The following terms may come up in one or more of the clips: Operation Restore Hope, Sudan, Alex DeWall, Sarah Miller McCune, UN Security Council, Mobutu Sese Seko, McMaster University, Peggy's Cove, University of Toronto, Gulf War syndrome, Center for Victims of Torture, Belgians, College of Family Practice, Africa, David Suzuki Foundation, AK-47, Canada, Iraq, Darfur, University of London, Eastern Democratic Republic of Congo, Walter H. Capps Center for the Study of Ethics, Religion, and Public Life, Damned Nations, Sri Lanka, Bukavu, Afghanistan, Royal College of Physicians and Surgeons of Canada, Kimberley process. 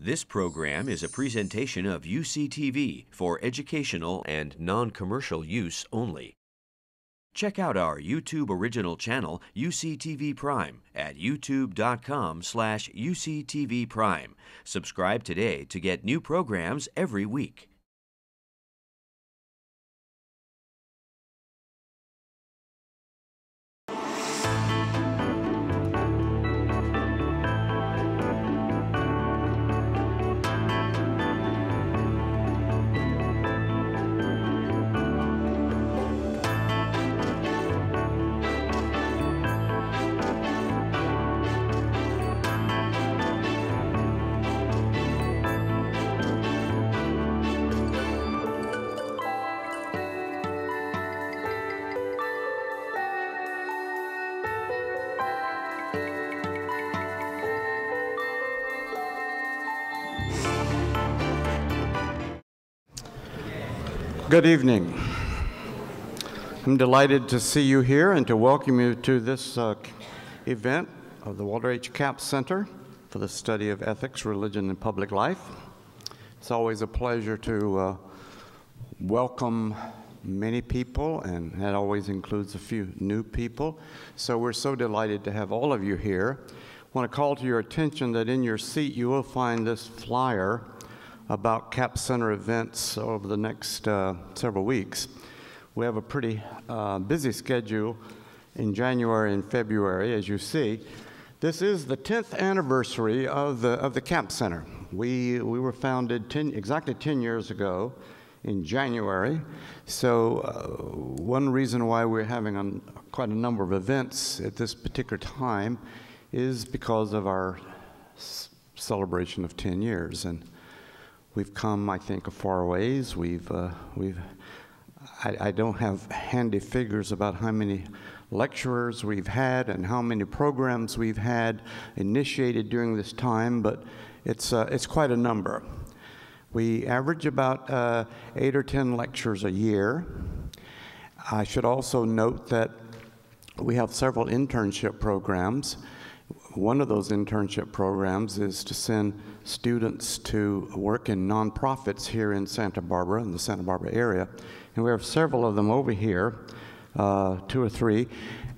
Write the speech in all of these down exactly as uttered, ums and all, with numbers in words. This program is a presentation of U C T V for educational and non-commercial use only. Check out our YouTube original channel, U C T V Prime, at youtube dot com slash U C T V Prime. Subscribe today to get new programs every week. Good evening. I'm delighted to see you here and to welcome you to this uh, event of the Walter H. Capps Center for the Study of Ethics, Religion, and Public Life. It's always a pleasure to uh, welcome many people, and that always includes a few new people. So we're so delighted to have all of you here. I want to call to your attention that in your seat you will find this flyer about Capps Center events over the next uh, several weeks. We have a pretty uh, busy schedule in January and February, as you see. This is the tenth anniversary of the, of the Capps Center. We, we were founded ten, exactly ten years ago in January. So uh, one reason why we're having a, quite a number of events at this particular time is because of our celebration of ten years. And we've come, I think, a far ways. We've, uh, we've. I, I don't have handy figures about how many lecturers we've had and how many programs we've had initiated during this time, but it's uh, it's quite a number. We average about uh, eight or ten lectures a year. I should also note that we have several internship programs. One of those internship programs is to send students to work in nonprofits here in Santa Barbara, in the Santa Barbara area. And we have several of them over here, uh, two or three,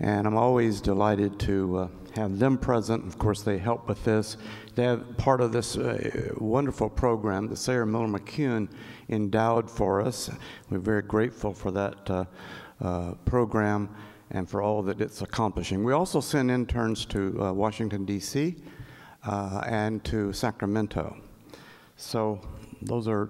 and I'm always delighted to uh, have them present. Of course, they help with this. They have part of this uh, wonderful program that Sarah Miller McCune endowed for us. We're very grateful for that uh, uh, program and for all that it's accomplishing. We also send interns to uh, Washington, D C, uh, and to Sacramento. So those are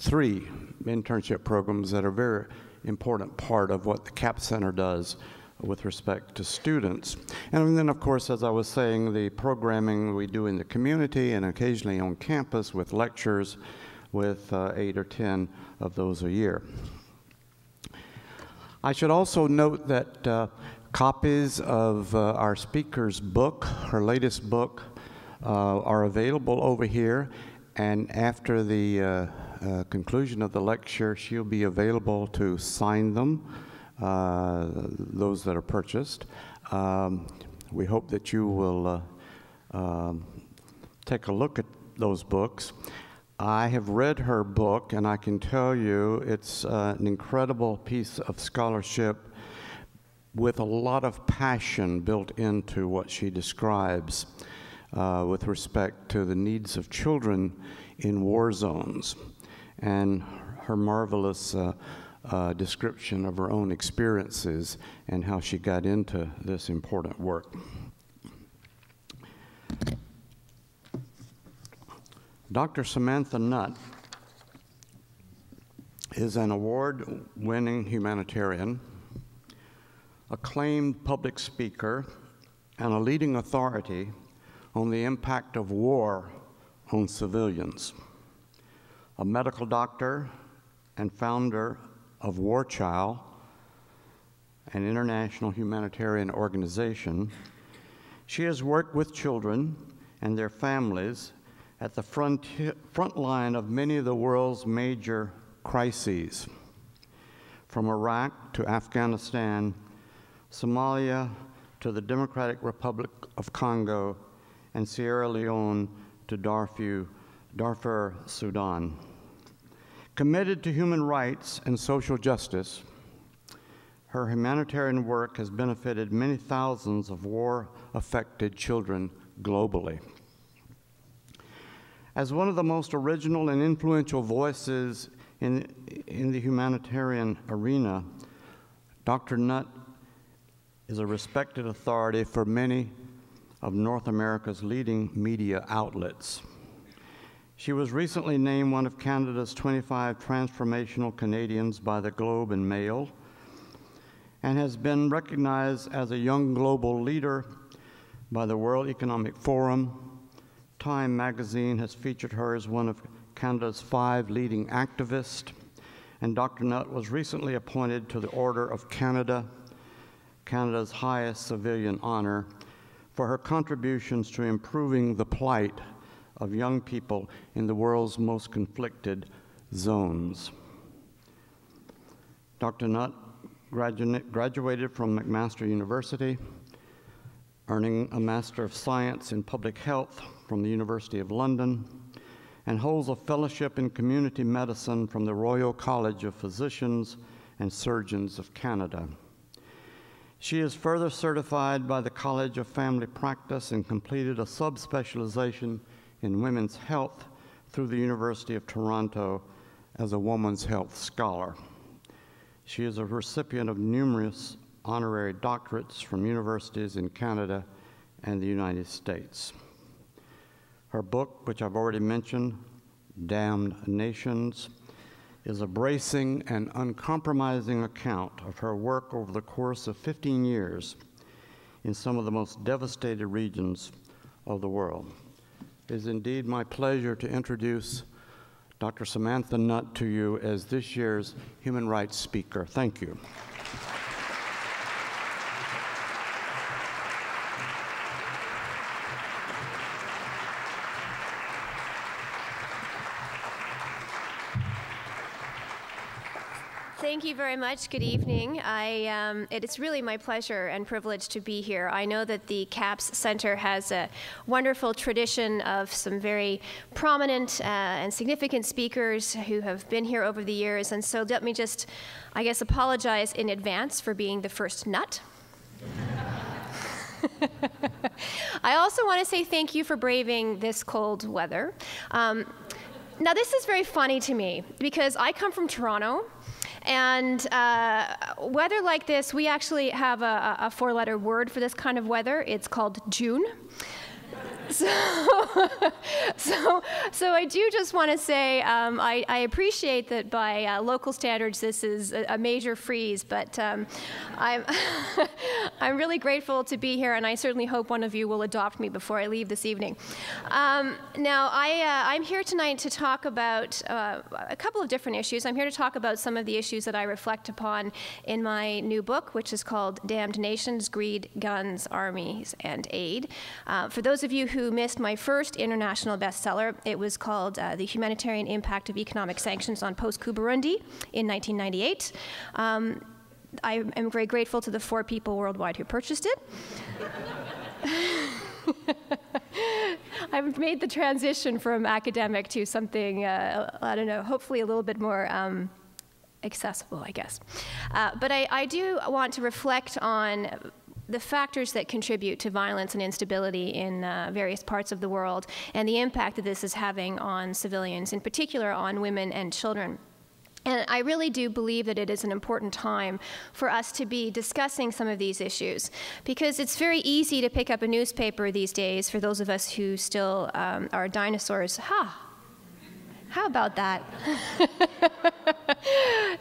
three internship programs that are a very important part of what the Capps Center does with respect to students. And then, of course, as I was saying, the programming we do in the community and occasionally on campus with lectures, with uh, eight or ten of those a year. I should also note that uh, copies of uh, our speaker's book, her latest book, uh, are available over here. And after the uh, uh, conclusion of the lecture, she'll be available to sign them, uh, those that are purchased. Um, we hope that you will uh, um, take a look at those books. I have read her book, and I can tell you it's uh, an incredible piece of scholarship with a lot of passion built into what she describes uh, with respect to the needs of children in war zones, and her marvelous uh, uh, description of her own experiences and how she got into this important work. Doctor Samantha Nutt is an award-winning humanitarian, acclaimed public speaker, and a leading authority on the impact of war on civilians. A medical doctor and founder of War Child, an international humanitarian organization, she has worked with children and their families at the front, front line of many of the world's major crises, from Iraq to Afghanistan, Somalia to the Democratic Republic of Congo, and Sierra Leone to Darfur, Darfur, Sudan. Committed to human rights and social justice, her humanitarian work has benefited many thousands of war-affected children globally. As one of the most original and influential voices in, in the humanitarian arena, Doctor Nutt is a respected authority for many of North America's leading media outlets. She was recently named one of Canada's twenty-five transformational Canadians by the Globe and Mail, and has been recognized as a young global leader by the World Economic Forum. Time magazine has featured her as one of Canada's five leading activists, and Doctor Nutt was recently appointed to the Order of Canada, Canada's highest civilian honor, for her contributions to improving the plight of young people in the world's most conflicted zones. Doctor Nutt gradu- graduated from McMaster University, earning a Master of Science in Public Health from the University of London, and holds a fellowship in community medicine from the Royal College of Physicians and Surgeons of Canada. She is further certified by the College of Family Practice and completed a subspecialization in women's health through the University of Toronto as a women's health scholar. She is a recipient of numerous honorary doctorates from universities in Canada and the United States. Her book, which I've already mentioned, Damned Nations, is a bracing and uncompromising account of her work over the course of fifteen years in some of the most devastated regions of the world. It is indeed my pleasure to introduce Doctor Samantha Nutt to you as this year's Human Rights Speaker. Thank you. Thank you very much. Good evening. I, um, it is really my pleasure and privilege to be here. I know that the Capps Center has a wonderful tradition of some very prominent uh, and significant speakers who have been here over the years, and so let me just, I guess, apologize in advance for being the first Nutt. I also want to say thank you for braving this cold weather. Um, now, this is very funny to me, because I come from Toronto, and uh, weather like this, we actually have a, a four-letter word for this kind of weather. It's called June. So, so, so I do just want to say um, I, I appreciate that by uh, local standards this is a, a major freeze, but um, I'm, I'm really grateful to be here, and I certainly hope one of you will adopt me before I leave this evening. Um, now, I, uh, I'm here tonight to talk about uh, a couple of different issues. I'm here to talk about some of the issues that I reflect upon in my new book, which is called Damned Nations, Greed, Guns, Armies, and Aid. Uh, for those of you who who missed my first international bestseller. It was called uh, The Humanitarian Impact of Economic Sanctions on Post-Coup Burundi in nineteen ninety-eight. Um, I am very grateful to the four people worldwide who purchased it. I've made the transition from academic to something, uh, I don't know, hopefully a little bit more um, accessible, I guess. Uh, but I, I do want to reflect on the factors that contribute to violence and instability in uh, various parts of the world, and the impact that this is having on civilians, in particular on women and children. And I really do believe that it is an important time for us to be discussing some of these issues, because it's very easy to pick up a newspaper these days, for those of us who still um, are dinosaurs. Ha! How about that?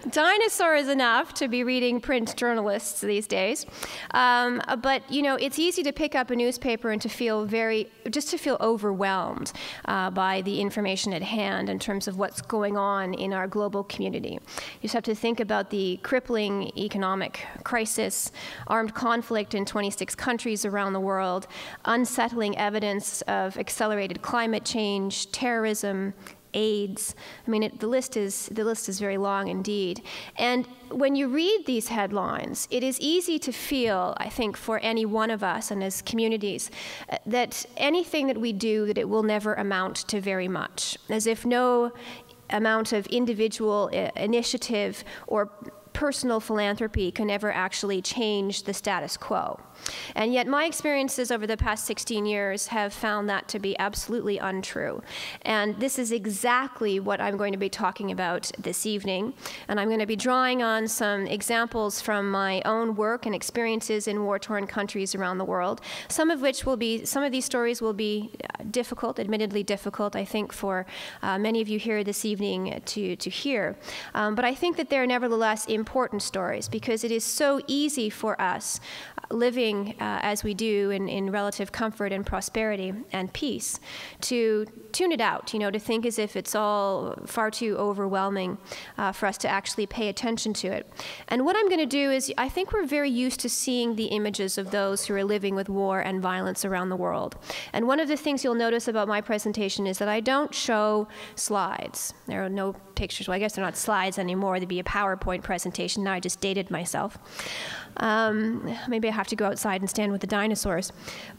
Dinosaur is enough to be reading print journalists these days. Um, but, you know, it's easy to pick up a newspaper and to feel very, just to feel overwhelmed uh, by the information at hand in terms of what's going on in our global community. You just have to think about the crippling economic crisis, armed conflict in twenty-six countries around the world, unsettling evidence of accelerated climate change, terrorism, AIDS. I mean, it, the list is the list is very long indeed. And when you read these headlines, it is easy to feel, I think, for any one of us and as communities, uh, that anything that we do, that it will never amount to very much, as if no amount of individual uh, initiative or personal philanthropy can never actually change the status quo. And yet my experiences over the past sixteen years have found that to be absolutely untrue. And this is exactly what I'm going to be talking about this evening. And I'm going to be drawing on some examples from my own work and experiences in war-torn countries around the world, some of which will be, some of these stories will be difficult, admittedly difficult, I think, for uh, many of you here this evening to, to hear. Um, but I think that they're nevertheless important important stories, because it is so easy for us, uh, living uh, as we do in, in relative comfort and prosperity and peace, to tune it out, you know, to think as if it's all far too overwhelming uh, for us to actually pay attention to it. And what I'm going to do is, I think we're very used to seeing the images of those who are living with war and violence around the world. And one of the things you'll notice about my presentation is that I don't show slides. There are no pictures. Well, I guess they're not slides anymore. They'd be a PowerPoint presentation. Now I just dated myself. Um, maybe I have to go outside and stand with the dinosaurs.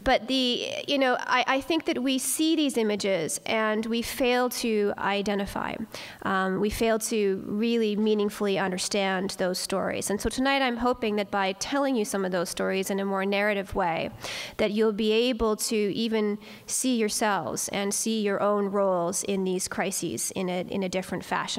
But the, you know, I, I think that we see these images and we fail to identify. Um, we fail to really meaningfully understand those stories. And so tonight I'm hoping that by telling you some of those stories in a more narrative way, that you'll be able to even see yourselves and see your own roles in these crises in a, in a different fashion.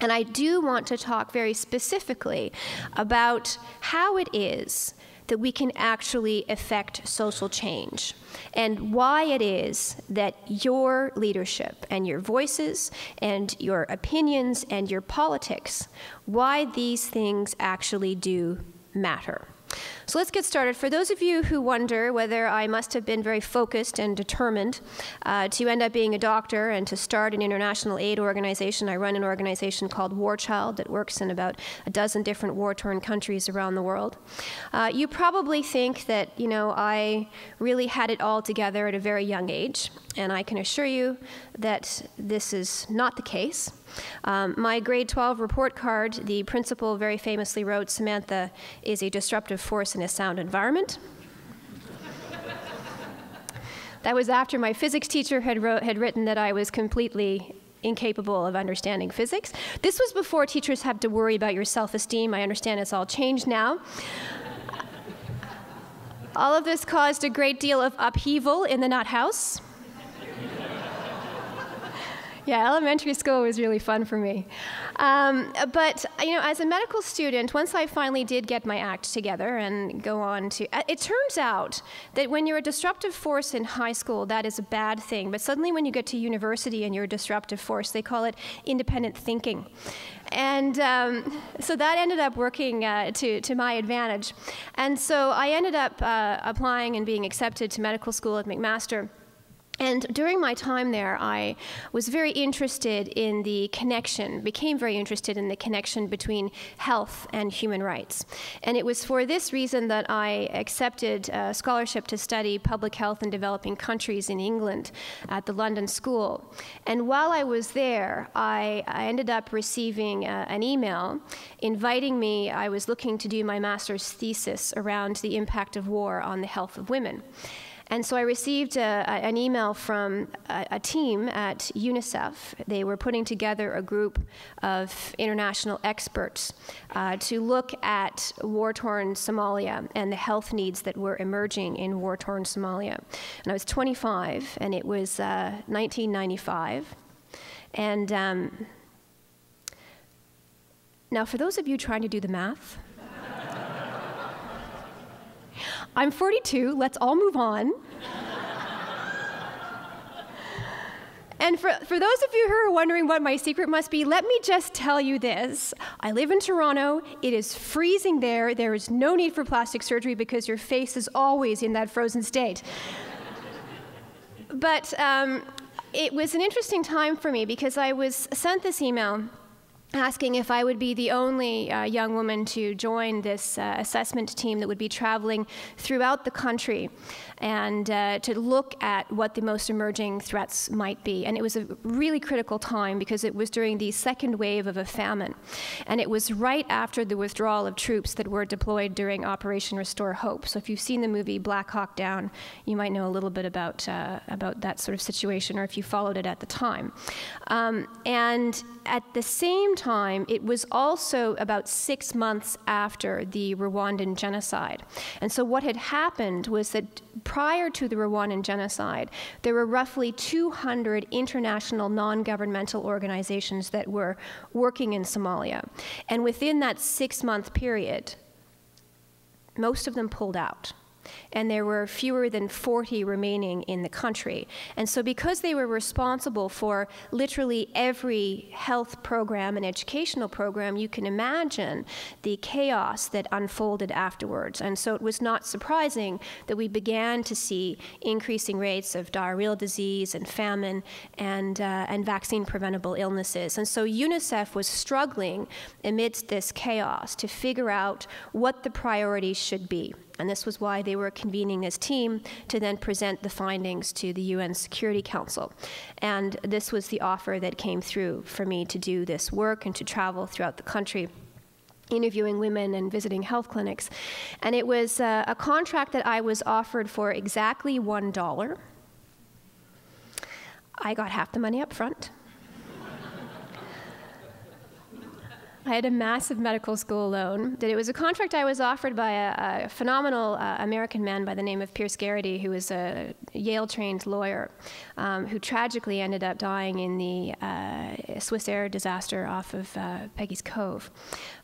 And I do want to talk very specifically about how it is that we can actually affect social change, and why it is that your leadership and your voices and your opinions and your politics, why these things actually do matter. So let's get started. For those of you who wonder whether I must have been very focused and determined uh, to end up being a doctor and to start an international aid organization, I run an organization called War Child that works in about a dozen different war-torn countries around the world. Uh, you probably think that, you know, I really had it all together at a very young age, and I can assure you that this is not the case. Um, my grade twelve report card, the principal very famously wrote, "Samantha is a disruptive force in a sound environment." That was after my physics teacher had, wrote, had written that I was completely incapable of understanding physics. This was before teachers had to worry about your self-esteem. I understand it's all changed now. All of this caused a great deal of upheaval in the Nutt house. Yeah, elementary school was really fun for me. Um, but, you know, as a medical student, once I finally did get my act together and go on to, it turns out that when you're a disruptive force in high school, that is a bad thing. But suddenly when you get to university and you're a disruptive force, they call it independent thinking. And um, so that ended up working uh, to, to my advantage. And so I ended up uh, applying and being accepted to medical school at McMaster. And during my time there, I was very interested in the connection, became very interested in the connection between health and human rights. And it was for this reason that I accepted a scholarship to study public health in developing countries in England at the London School. And while I was there, I, I ended up receiving uh, an email inviting me. I was looking to do my master's thesis around the impact of war on the health of women. And so I received a, a, an email from a, a team at UNICEF. They were putting together a group of international experts uh, to look at war-torn Somalia and the health needs that were emerging in war-torn Somalia. And I was twenty-five, and it was uh, nineteen ninety-five. And um, now, for those of you trying to do the math, I'm forty-two, let's all move on. And for, for those of you who are wondering what my secret must be, let me just tell you this. I live in Toronto, it is freezing there, there is no need for plastic surgery because your face is always in that frozen state. But um, it was an interesting time for me because I was sent this email asking if I would be the only uh, young woman to join this uh, assessment team that would be traveling throughout the country and uh, to look at what the most emerging threats might be. And it was a really critical time because it was during the second wave of a famine. And it was right after the withdrawal of troops that were deployed during Operation Restore Hope. So if you've seen the movie Black Hawk Down, you might know a little bit about, uh, about that sort of situation, or if you followed it at the time. Um, and at the same time, time, it was also about six months after the Rwandan genocide. And so what had happened was that prior to the Rwandan genocide, there were roughly two hundred international non-governmental organizations that were working in Somalia. And within that six-month period, most of them pulled out. And there were fewer than forty remaining in the country. And so because they were responsible for literally every health program and educational program, you can imagine the chaos that unfolded afterwards. And so it was not surprising that we began to see increasing rates of diarrheal disease and famine and, uh, and vaccine-preventable illnesses. And so UNICEF was struggling amidst this chaos to figure out what the priorities should be. And this was why they were convening this team to then present the findings to the U N Security Council. And this was the offer that came through for me to do this work and to travel throughout the country, interviewing women and visiting health clinics. And it was uh, a contract that I was offered for exactly one dollar. I got half the money up front. I had a massive medical school loan. That it was a contract I was offered by a, a phenomenal uh, American man by the name of Pierce Garrity, who was a Yale-trained lawyer, um, who tragically ended up dying in the uh, Swiss Air disaster off of uh, Peggy's Cove.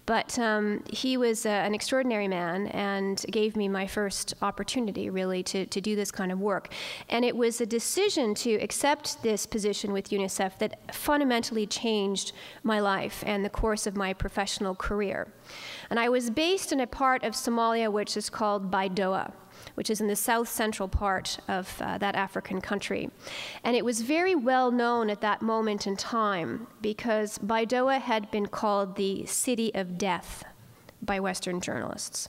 But um, he was uh, an extraordinary man and gave me my first opportunity, really, to, to do this kind of work. And it was a decision to accept this position with UNICEF that fundamentally changed my life and the course of my professional career. And I was based in a part of Somalia which is called Baidoa, which is in the south-central part of uh, that African country. And it was very well known at that moment in time because Baidoa had been called the City of Death by Western journalists.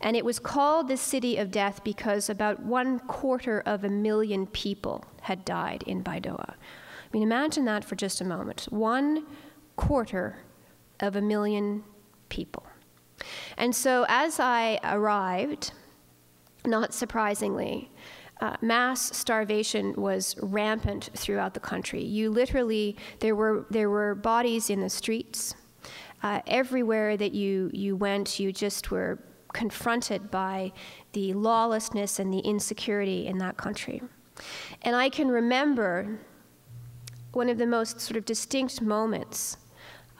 And it was called the City of Death because about one quarter of a million people had died in Baidoa. I mean, imagine that for just a moment. One quarter of a million people. And so as I arrived, not surprisingly, uh, mass starvation was rampant throughout the country. You literally, there were, there were bodies in the streets. Uh, everywhere that you, you went, you just were confronted by the lawlessness and the insecurity in that country. And I can remember one of the most sort of distinct moments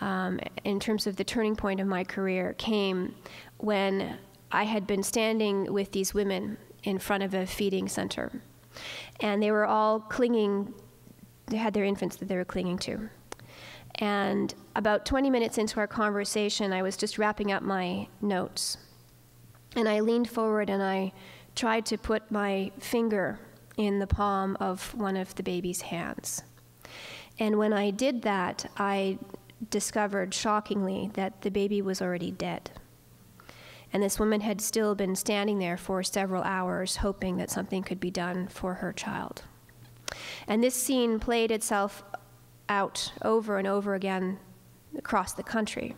um, in terms of the turning point of my career came when I had been standing with these women in front of a feeding center, and they were all clinging, they had their infants that they were clinging to. And about twenty minutes into our conversation, I was just wrapping up my notes, and I leaned forward and I tried to put my finger in the palm of one of the baby's hands. And when I did that, I discovered shockingly that the baby was already dead. And this woman had still been standing there for several hours, hoping that something could be done for her child. And this scene played itself out over and over again across the country.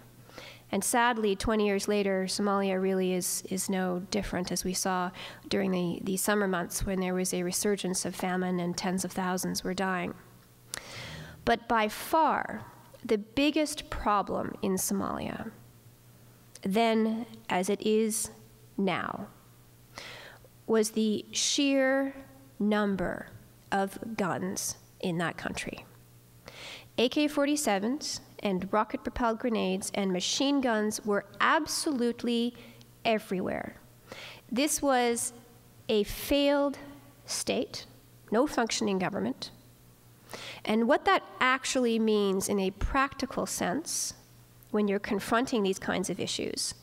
And sadly, twenty years later, Somalia really is, is no different, as we saw during the, the summer months when there was a resurgence of famine and tens of thousands were dying. But by far, the biggest problem in Somalia then, as it is now, was the sheer number of guns in that country. A K forty-sevens and rocket-propelled grenades and machine guns were absolutely everywhere. This was a failed state, no functioning government. And what that actually means in a practical sense when you're confronting these kinds of issues,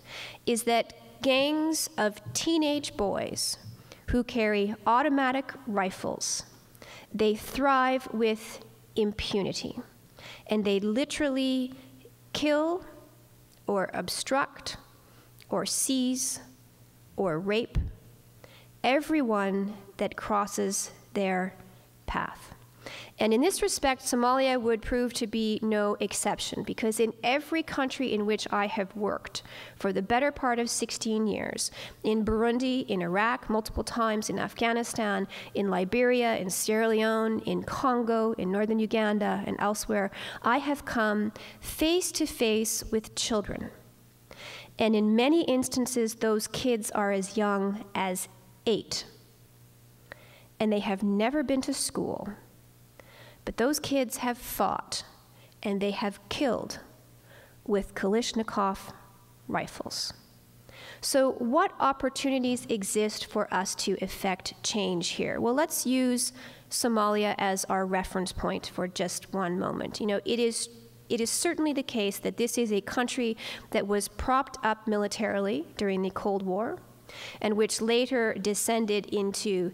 is that gangs of teenage boys who carry automatic rifles, they thrive with impunity. And they literally kill or obstruct or seize or rape everyone that crosses their path. And in this respect, Somalia would prove to be no exception, because in every country in which I have worked for the better part of sixteen years, in Burundi, in Iraq, multiple times in Afghanistan, in Liberia, in Sierra Leone, in Congo, in northern Uganda, and elsewhere, I have come face to face with children. And in many instances, those kids are as young as eight. And they have never been to school. But those kids have fought, and they have killed with Kalashnikov rifles. So what opportunities exist for us to effect change here? Well, let's use Somalia as our reference point for just one moment. You know, it is, it is certainly the case that this is a country that was propped up militarily during the Cold War, and which later descended into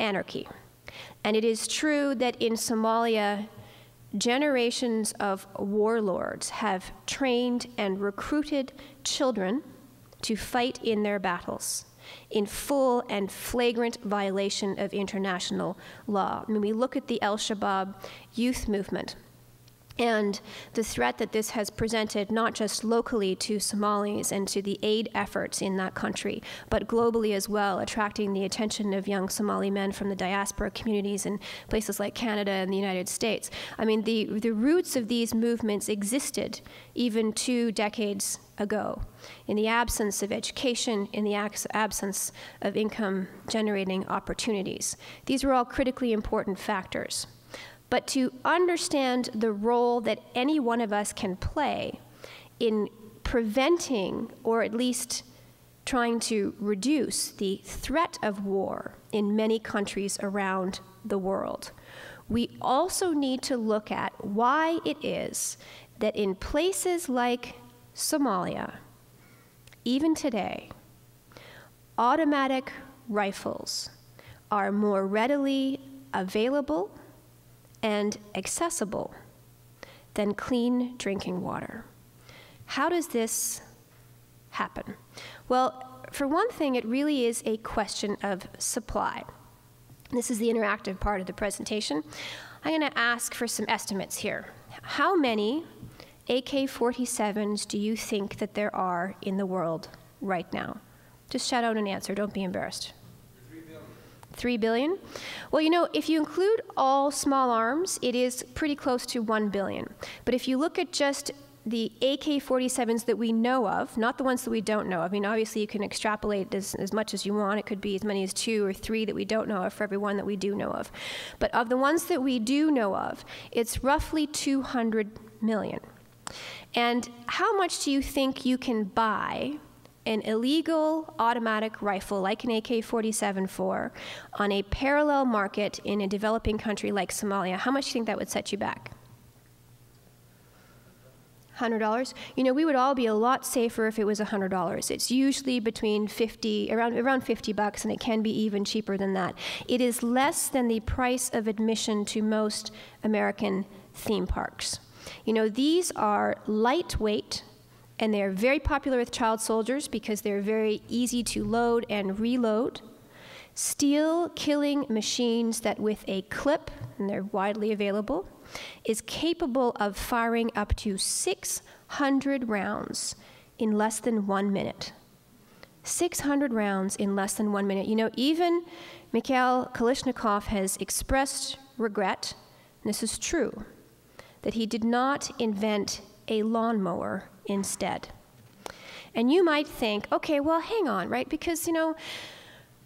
anarchy. And it is true that in Somalia, generations of warlords have trained and recruited children to fight in their battles, in full and flagrant violation of international law. When we look at the Al-Shabaab youth movement and the threat that this has presented, not just locally to Somalis and to the aid efforts in that country, but globally as well, attracting the attention of young Somali men from the diaspora communities in places like Canada and the United States. I mean, the, the roots of these movements existed even two decades ago, in the absence of education, in the absence of income-generating opportunities. These were all critically important factors. But to understand the role that any one of us can play in preventing, or at least trying to reduce, the threat of war in many countries around the world, we also need to look at why it is that in places like Somalia, even today, automatic rifles are more readily available and accessible than clean drinking water. How does this happen? Well, for one thing, it really is a question of supply. This is the interactive part of the presentation. I'm going to ask for some estimates here. How many A K forty-sevens do you think that there are in the world right now? Just shout out an answer. Don't be embarrassed. Three billion? Well, you know, if you include all small arms, it is pretty close to one billion. But if you look at just the A K forty-sevens that we know of, not the ones that we don't know of. I mean, obviously you can extrapolate as, as much as you want. It could be as many as two or three that we don't know of for every one that we do know of. But of the ones that we do know of, it's roughly two hundred million. And how much do you think you can buy an illegal automatic rifle like an A K forty-seven for on a parallel market in a developing country like Somalia? How much do you think that would set you back? one hundred dollars? You know, we would all be a lot safer if it was one hundred dollars. It's usually between fifty, around, around fifty bucks, and it can be even cheaper than that. It is less than the price of admission to most American theme parks. You know, these are lightweight, and they are very popular with child soldiers because they're very easy to load and reload. Steel killing machines that with a clip, and they're widely available, is capable of firing up to six hundred rounds in less than one minute. six hundred rounds in less than one minute. You know, even Mikhail Kalashnikov has expressed regret, and this is true, that he did not invent a lawnmower instead. And you might think, okay, well, hang on, right? Because, you know,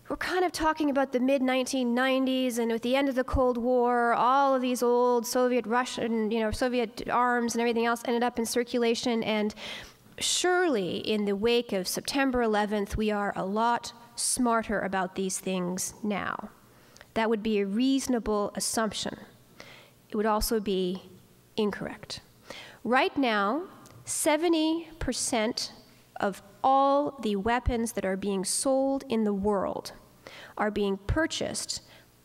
we're kind of talking about the mid nineteen nineties, and with the end of the Cold War, all of these old Soviet Russian, you know, Soviet arms and everything else ended up in circulation, and surely in the wake of September eleventh, we are a lot smarter about these things now. That would be a reasonable assumption. It would also be incorrect. Right now, seventy percent of all the weapons that are being sold in the world are being purchased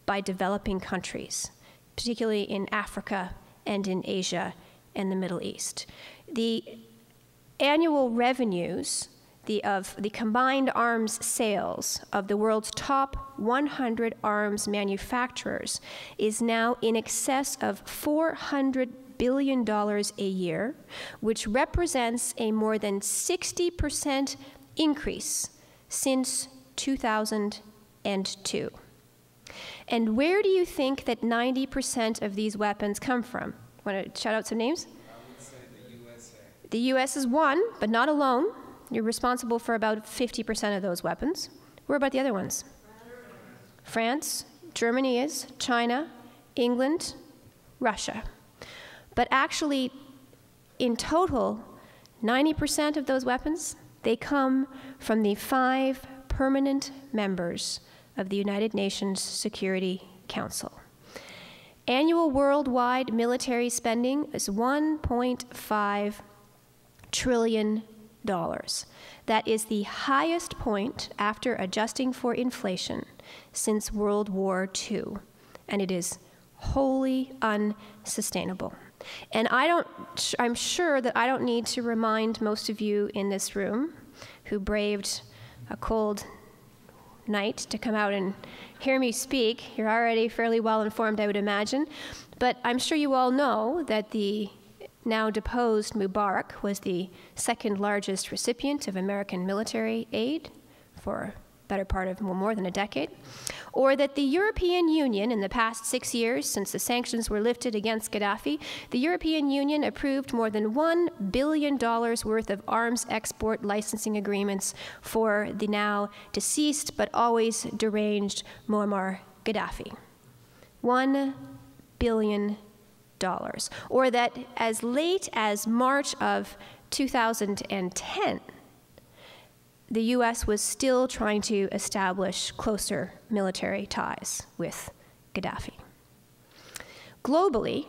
by developing countries, particularly in Africa and in Asia and the Middle East. The annual revenues the, of the combined arms sales of the world's top one hundred arms manufacturers is now in excess of four hundred billion dollars a year, which represents a more than sixty percent increase since two thousand two. And where do you think that ninety percent of these weapons come from? Want to shout out some names? I would say the U S A. The U S is one, but not alone. You're responsible for about fifty percent of those weapons. Where about the other ones? France, Germany is, China, England, Russia. But actually, in total, ninety percent of those weapons, they come from the five permanent members of the United Nations Security Council. Annual worldwide military spending is one point five trillion dollars. That is the highest point after adjusting for inflation since World War Two, and it is wholly unsustainable. And I don't, I'm sure that I don't need to remind most of you in this room who braved a cold night to come out and hear me speak. You're already fairly well informed, I would imagine. But I'm sure you all know that the now deposed Mubarak was the second largest recipient of American military aid for the better part of more than a decade. Or that the European Union, in the past six years since the sanctions were lifted against Gaddafi, the European Union approved more than one billion dollars worth of arms export licensing agreements for the now deceased but always deranged Muammar Gaddafi. one billion dollars. Or that as late as March of two thousand ten, the U S was still trying to establish closer military ties with Gaddafi. Globally,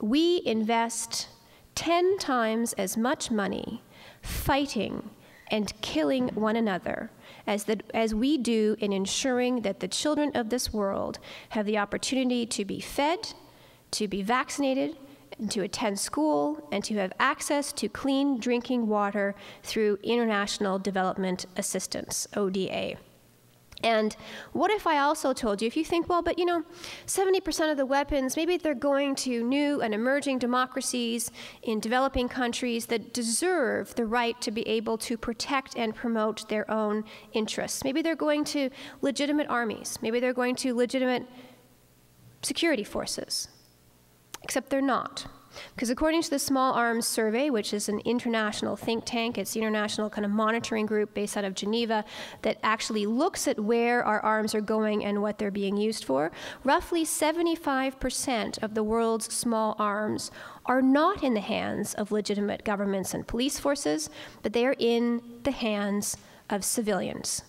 we invest ten times as much money fighting and killing one another as, the, as we do in ensuring that the children of this world have the opportunity to be fed, to be vaccinated, and to attend school, and to have access to clean drinking water through international development assistance, O D A. And what if I also told you, if you think, well, but you know, seventy percent of the weapons, maybe they're going to new and emerging democracies in developing countries that deserve the right to be able to protect and promote their own interests. Maybe they're going to legitimate armies. Maybe they're going to legitimate security forces. Except they're not. Because according to the Small Arms Survey, which is an international think tank, it's the international kind of monitoring group based out of Geneva that actually looks at where our arms are going and what they're being used for, roughly seventy-five percent of the world's small arms are not in the hands of legitimate governments and police forces, but they are in the hands of civilians,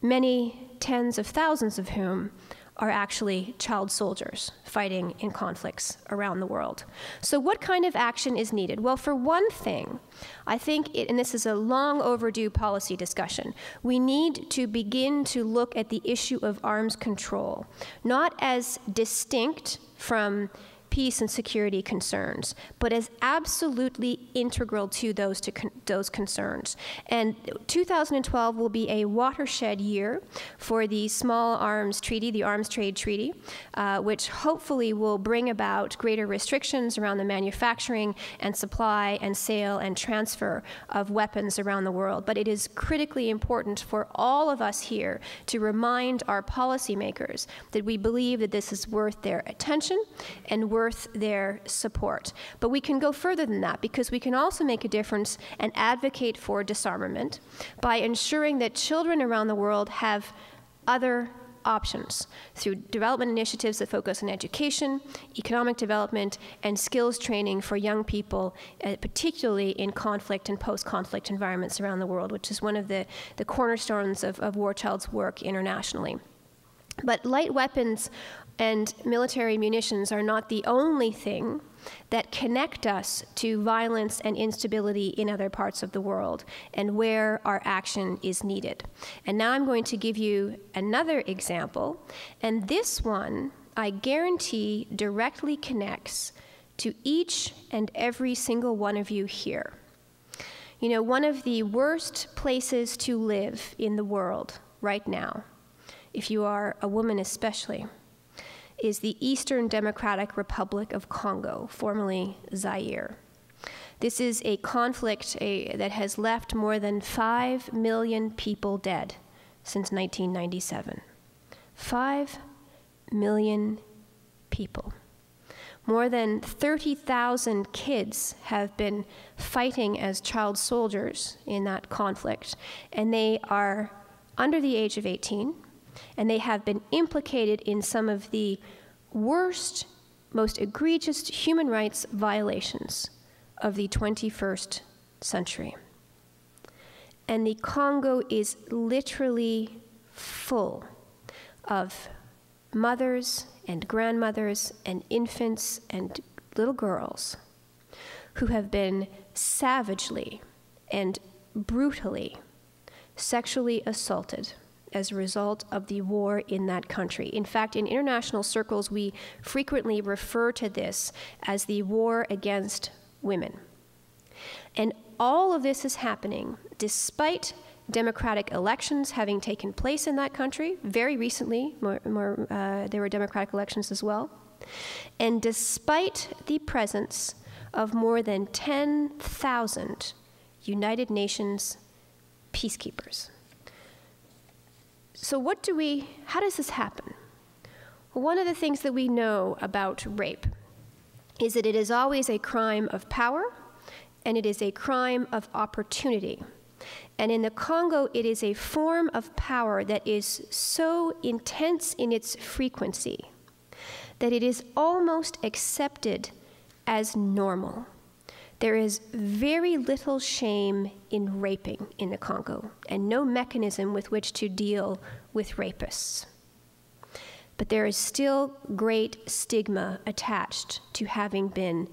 many tens of thousands of whom are actually child soldiers fighting in conflicts around the world. So what kind of action is needed? Well, for one thing, I think, it, and this is a long overdue policy discussion, we need to begin to look at the issue of arms control, not as distinct from peace and security concerns, but as absolutely integral to those, to con those concerns. And two thousand twelve will be a watershed year for the Small Arms Treaty, the Arms Trade Treaty, uh, which hopefully will bring about greater restrictions around the manufacturing and supply and sale and transfer of weapons around the world. But it is critically important for all of us here to remind our policymakers that we believe that this is worth their attention and worth worth their support. But we can go further than that, because we can also make a difference and advocate for disarmament by ensuring that children around the world have other options through development initiatives that focus on education, economic development, and skills training for young people, uh, particularly in conflict and post-conflict environments around the world, which is one of the, the cornerstones of, of War Child's work internationally. But light weapons and military munitions are not the only thing that connect us to violence and instability in other parts of the world and where our action is needed. And now I'm going to give you another example, and this one, I guarantee, directly connects to each and every single one of you here. you know, one of the worst places to live in the world right now, if you are a woman especially, is the Eastern Democratic Republic of Congo, formerly Zaire. This is a conflict a, that has left more than five million people dead since nineteen ninety-seven. five million people. More than thirty thousand kids have been fighting as child soldiers in that conflict, and they are under the age of eighteen, and they have been implicated in some of the worst, most egregious human rights violations of the twenty-first century. And the Congo is literally full of mothers and grandmothers and infants and little girls who have been savagely and brutally sexually assaulted as a result of the war in that country. In fact, in international circles, we frequently refer to this as the war against women. And all of this is happening despite democratic elections having taken place in that country very recently. More, more, uh, there were democratic elections as well. And despite the presence of more than ten thousand United Nations peacekeepers. So what do we, how does this happen? Well, one of the things that we know about rape is that it is always a crime of power, and it is a crime of opportunity. And in the Congo, it is a form of power that is so intense in its frequency that it is almost accepted as normal. There is very little shame in raping in the Congo, and no mechanism with which to deal with rapists. But there is still great stigma attached to having been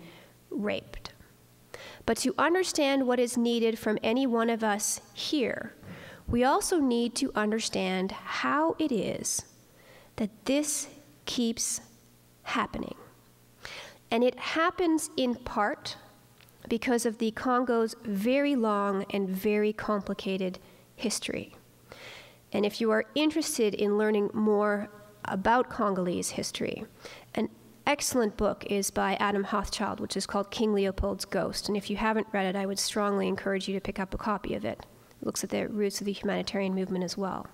raped. But to understand what is needed from any one of us here, we also need to understand how it is that this keeps happening. And it happens in part because of the Congo's very long and very complicated history. And if you are interested in learning more about Congolese history, an excellent book is by Adam Hochschild, which is called King Leopold's Ghost. And if you haven't read it, I would strongly encourage you to pick up a copy of it. It looks at the roots of the humanitarian movement as well.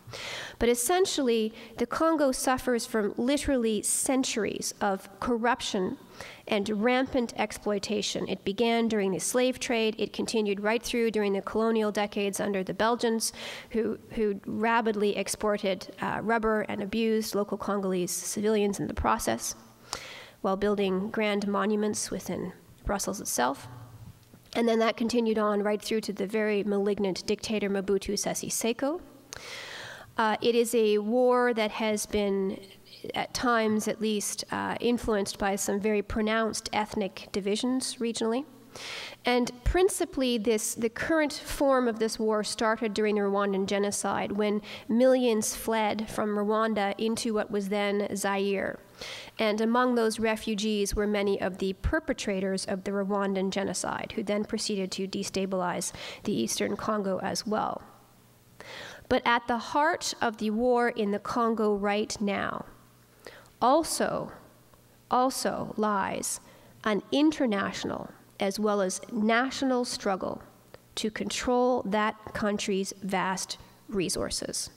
But essentially, the Congo suffers from literally centuries of corruption and rampant exploitation. It began during the slave trade. It continued right through during the colonial decades under the Belgians, who, who rapidly exported uh, rubber and abused local Congolese civilians in the process, while building grand monuments within Brussels itself. And then that continued on right through to the very malignant dictator Mobutu Sese Seko. Uh, it is a war that has been, at times at least, uh, influenced by some very pronounced ethnic divisions regionally. And principally, this, the current form of this war started during the Rwandan genocide, when millions fled from Rwanda into what was then Zaire. And among those refugees were many of the perpetrators of the Rwandan genocide, who then proceeded to destabilize the Eastern Congo as well. But at the heart of the war in the Congo right now also, also lies an international as well as national struggle to control that country's vast resources.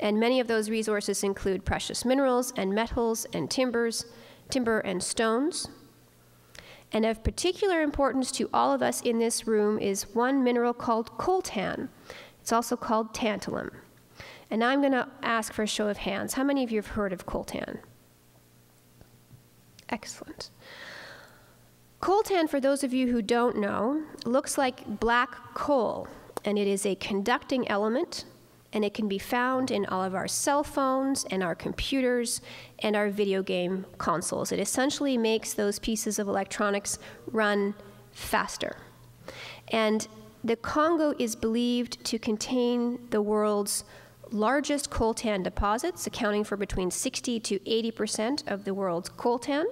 And many of those resources include precious minerals and metals and timbers, timber and stones. And of particular importance to all of us in this room is one mineral called coltan. It's also called tantalum. And I'm going to ask for a show of hands. How many of you have heard of coltan? Excellent. Coltan, for those of you who don't know, looks like black coal, and it is a conducting element, and it can be found in all of our cell phones and our computers and our video game consoles. It essentially makes those pieces of electronics run faster. And the Congo is believed to contain the world's largest coltan deposits, accounting for between sixty to eighty percent of the world's coltan.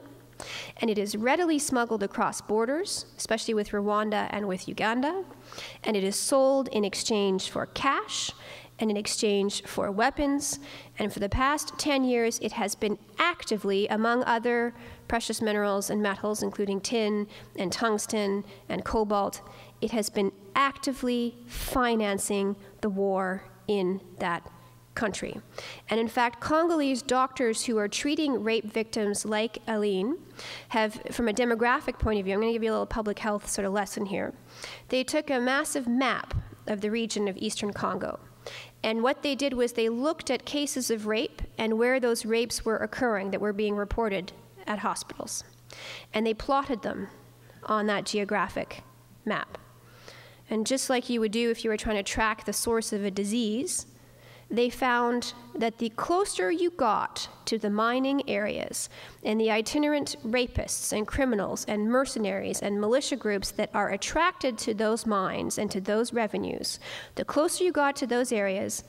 And it is readily smuggled across borders, especially with Rwanda and with Uganda. And it is sold in exchange for cash and in exchange for weapons. And for the past ten years, it has been actively, among other precious minerals and metals, including tin and tungsten and cobalt, it has been actively financing the war in that country. And in fact, Congolese doctors who are treating rape victims like Aline have, from a demographic point of view, I'm going to give you a little public health sort of lesson here. They took a massive map of the region of Eastern Congo. And what they did was they looked at cases of rape and where those rapes were occurring that were being reported at hospitals. And they plotted them on that geographic map. And just like you would do if you were trying to track the source of a disease, they found that the closer you got to the mining areas and the itinerant rapists and criminals and mercenaries and militia groups that are attracted to those mines and to those revenues, the closer you got to those areas,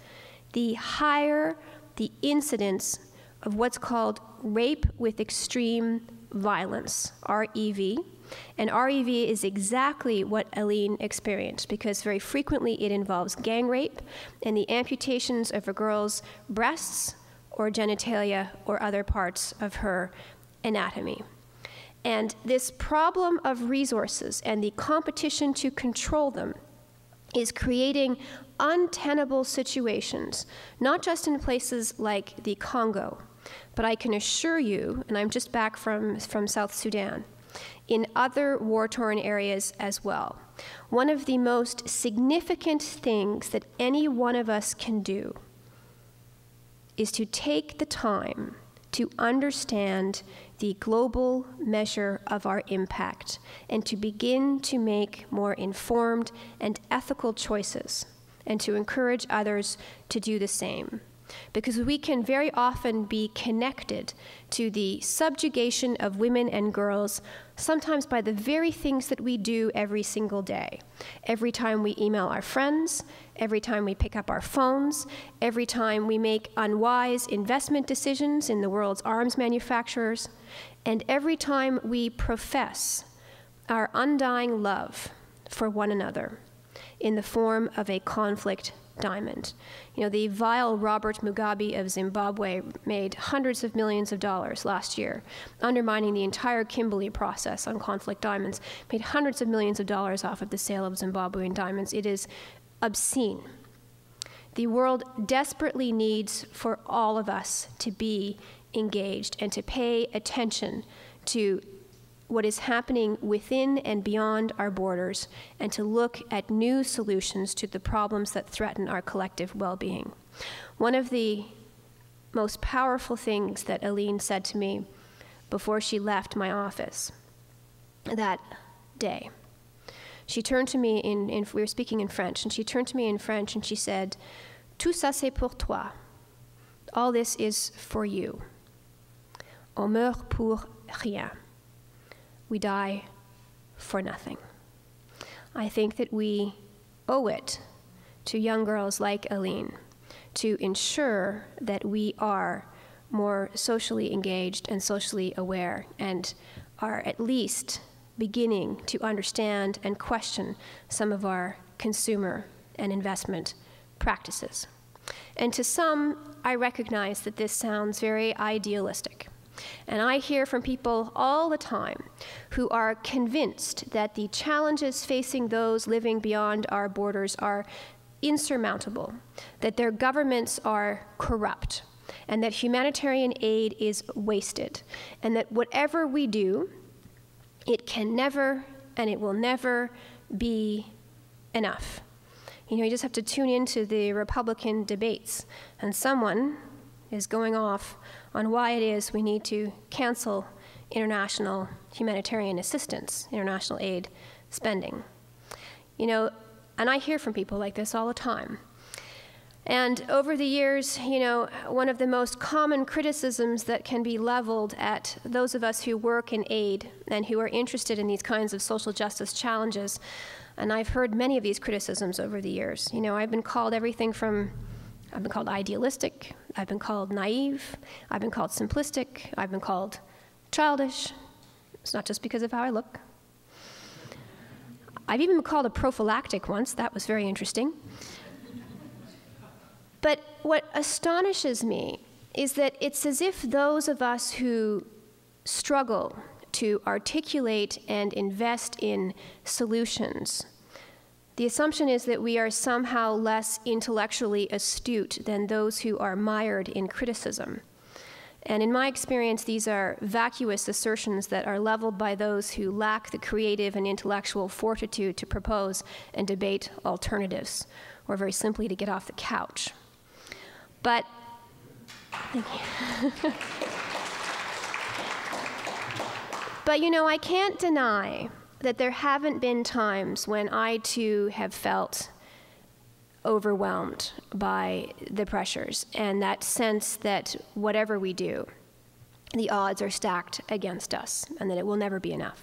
the higher the incidence of what's called rape with extreme violence, R E V. And R E V is exactly what Aline experienced, because very frequently it involves gang rape and the amputations of a girl's breasts or genitalia or other parts of her anatomy. And this problem of resources and the competition to control them is creating untenable situations, not just in places like the Congo, but I can assure you, and I'm just back from, from South Sudan, in other war-torn areas as well. One of the most significant things that any one of us can do is to take the time to understand the global measure of our impact and to begin to make more informed and ethical choices and to encourage others to do the same. Because we can very often be connected to the subjugation of women and girls, sometimes by the very things that we do every single day. Every time we email our friends, every time we pick up our phones, every time we make unwise investment decisions in the world's arms manufacturers, and every time we profess our undying love for one another in the form of a conflict diamond. You know, the vile Robert Mugabe of Zimbabwe made hundreds of millions of dollars last year, undermining the entire Kimberley process on conflict diamonds, made hundreds of millions of dollars off of the sale of Zimbabwean diamonds. It is obscene. The world desperately needs for all of us to be engaged and to pay attention to what is happening within and beyond our borders, and to look at new solutions to the problems that threaten our collective well-being. One of the most powerful things that Aline said to me before she left my office that day, she turned to me in, in we were speaking in French, and she turned to me in French and she said, "Tout ça c'est pour toi. All this is for you. On meurt pour rien." We die for nothing. I think that we owe it to young girls like Aline to ensure that we are more socially engaged and socially aware and are at least beginning to understand and question some of our consumer and investment practices. And to some, I recognize that this sounds very idealistic. And I hear from people all the time who are convinced that the challenges facing those living beyond our borders are insurmountable, that their governments are corrupt, and that humanitarian aid is wasted, and that whatever we do, it can never and it will never be enough. You know, you just have to tune into the Republican debates, and someone is going off on why it is we need to cancel international humanitarian assistance, international aid spending. You know, and I hear from people like this all the time. And over the years, you know, one of the most common criticisms that can be leveled at those of us who work in aid and who are interested in these kinds of social justice challenges, and I've heard many of these criticisms over the years. You know, I've been called everything from, I've been called idealistic, I've been called naive, I've been called simplistic, I've been called childish, It's not just because of how I look. I've even been called a prophylactic once. That was very interesting. But what astonishes me is that it's as if those of us who struggle to articulate and invest in solutions, the assumption is that we are somehow less intellectually astute than those who are mired in criticism. And in my experience, these are vacuous assertions that are leveled by those who lack the creative and intellectual fortitude to propose and debate alternatives, or very simply to get off the couch. But, thank you. But you know, I can't deny that there haven't been times when I too have felt overwhelmed by the pressures and that sense that whatever we do, the odds are stacked against us and that it will never be enough.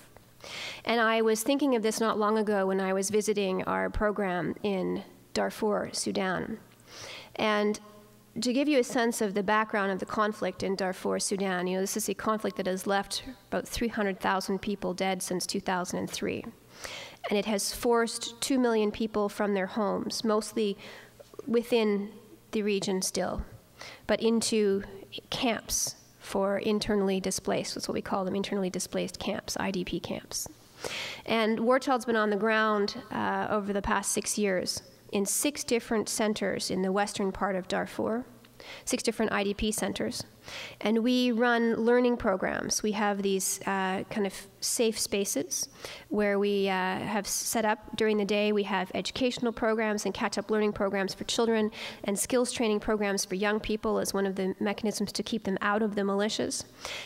And I was thinking of this not long ago when I was visiting our program in Darfur, Sudan. And to give you a sense of the background of the conflict in Darfur, Sudan, you know, this is a conflict that has left about three hundred thousand people dead since two thousand three. And it has forced two million people from their homes, mostly within the region still, but into camps for internally displaced. That's what we call them, internally displaced camps, I D P camps. And War Child's been on the ground uh, over the past six years in six different centers in the western part of Darfur, six different I D P centers. And we run learning programs. We have these uh, kind of safe spaces where we uh, have set up during the day. We have educational programs and catch-up learning programs for children and skills training programs for young people as one of the mechanisms to keep them out of the militias.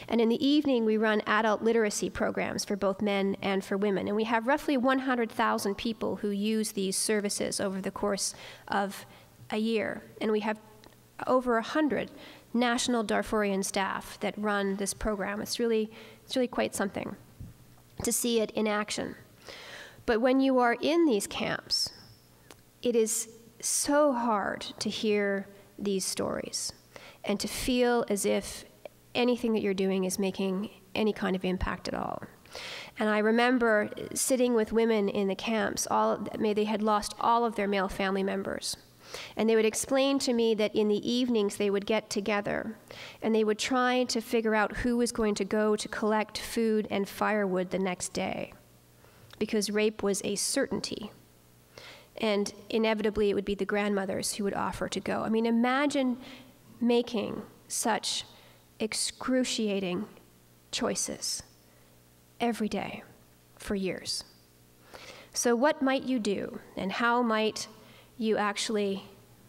And in the evening, we run adult literacy programs for both men and for women. And we have roughly one hundred thousand people who use these services over the course of a year. And we have over one hundred national Darfurian staff that run this program. It's really, it's really quite something to see it in action. But when you are in these camps, it is so hard to hear these stories and to feel as if anything that you're doing is making any kind of impact at all. And I remember sitting with women in the camps, all, they had lost all of their male family members. And they would explain to me that in the evenings they would get together and they would try to figure out who was going to go to collect food and firewood the next day, because rape was a certainty. And inevitably it would be the grandmothers who would offer to go. I mean, imagine making such excruciating choices every day for years. So what might you do, and how might you actually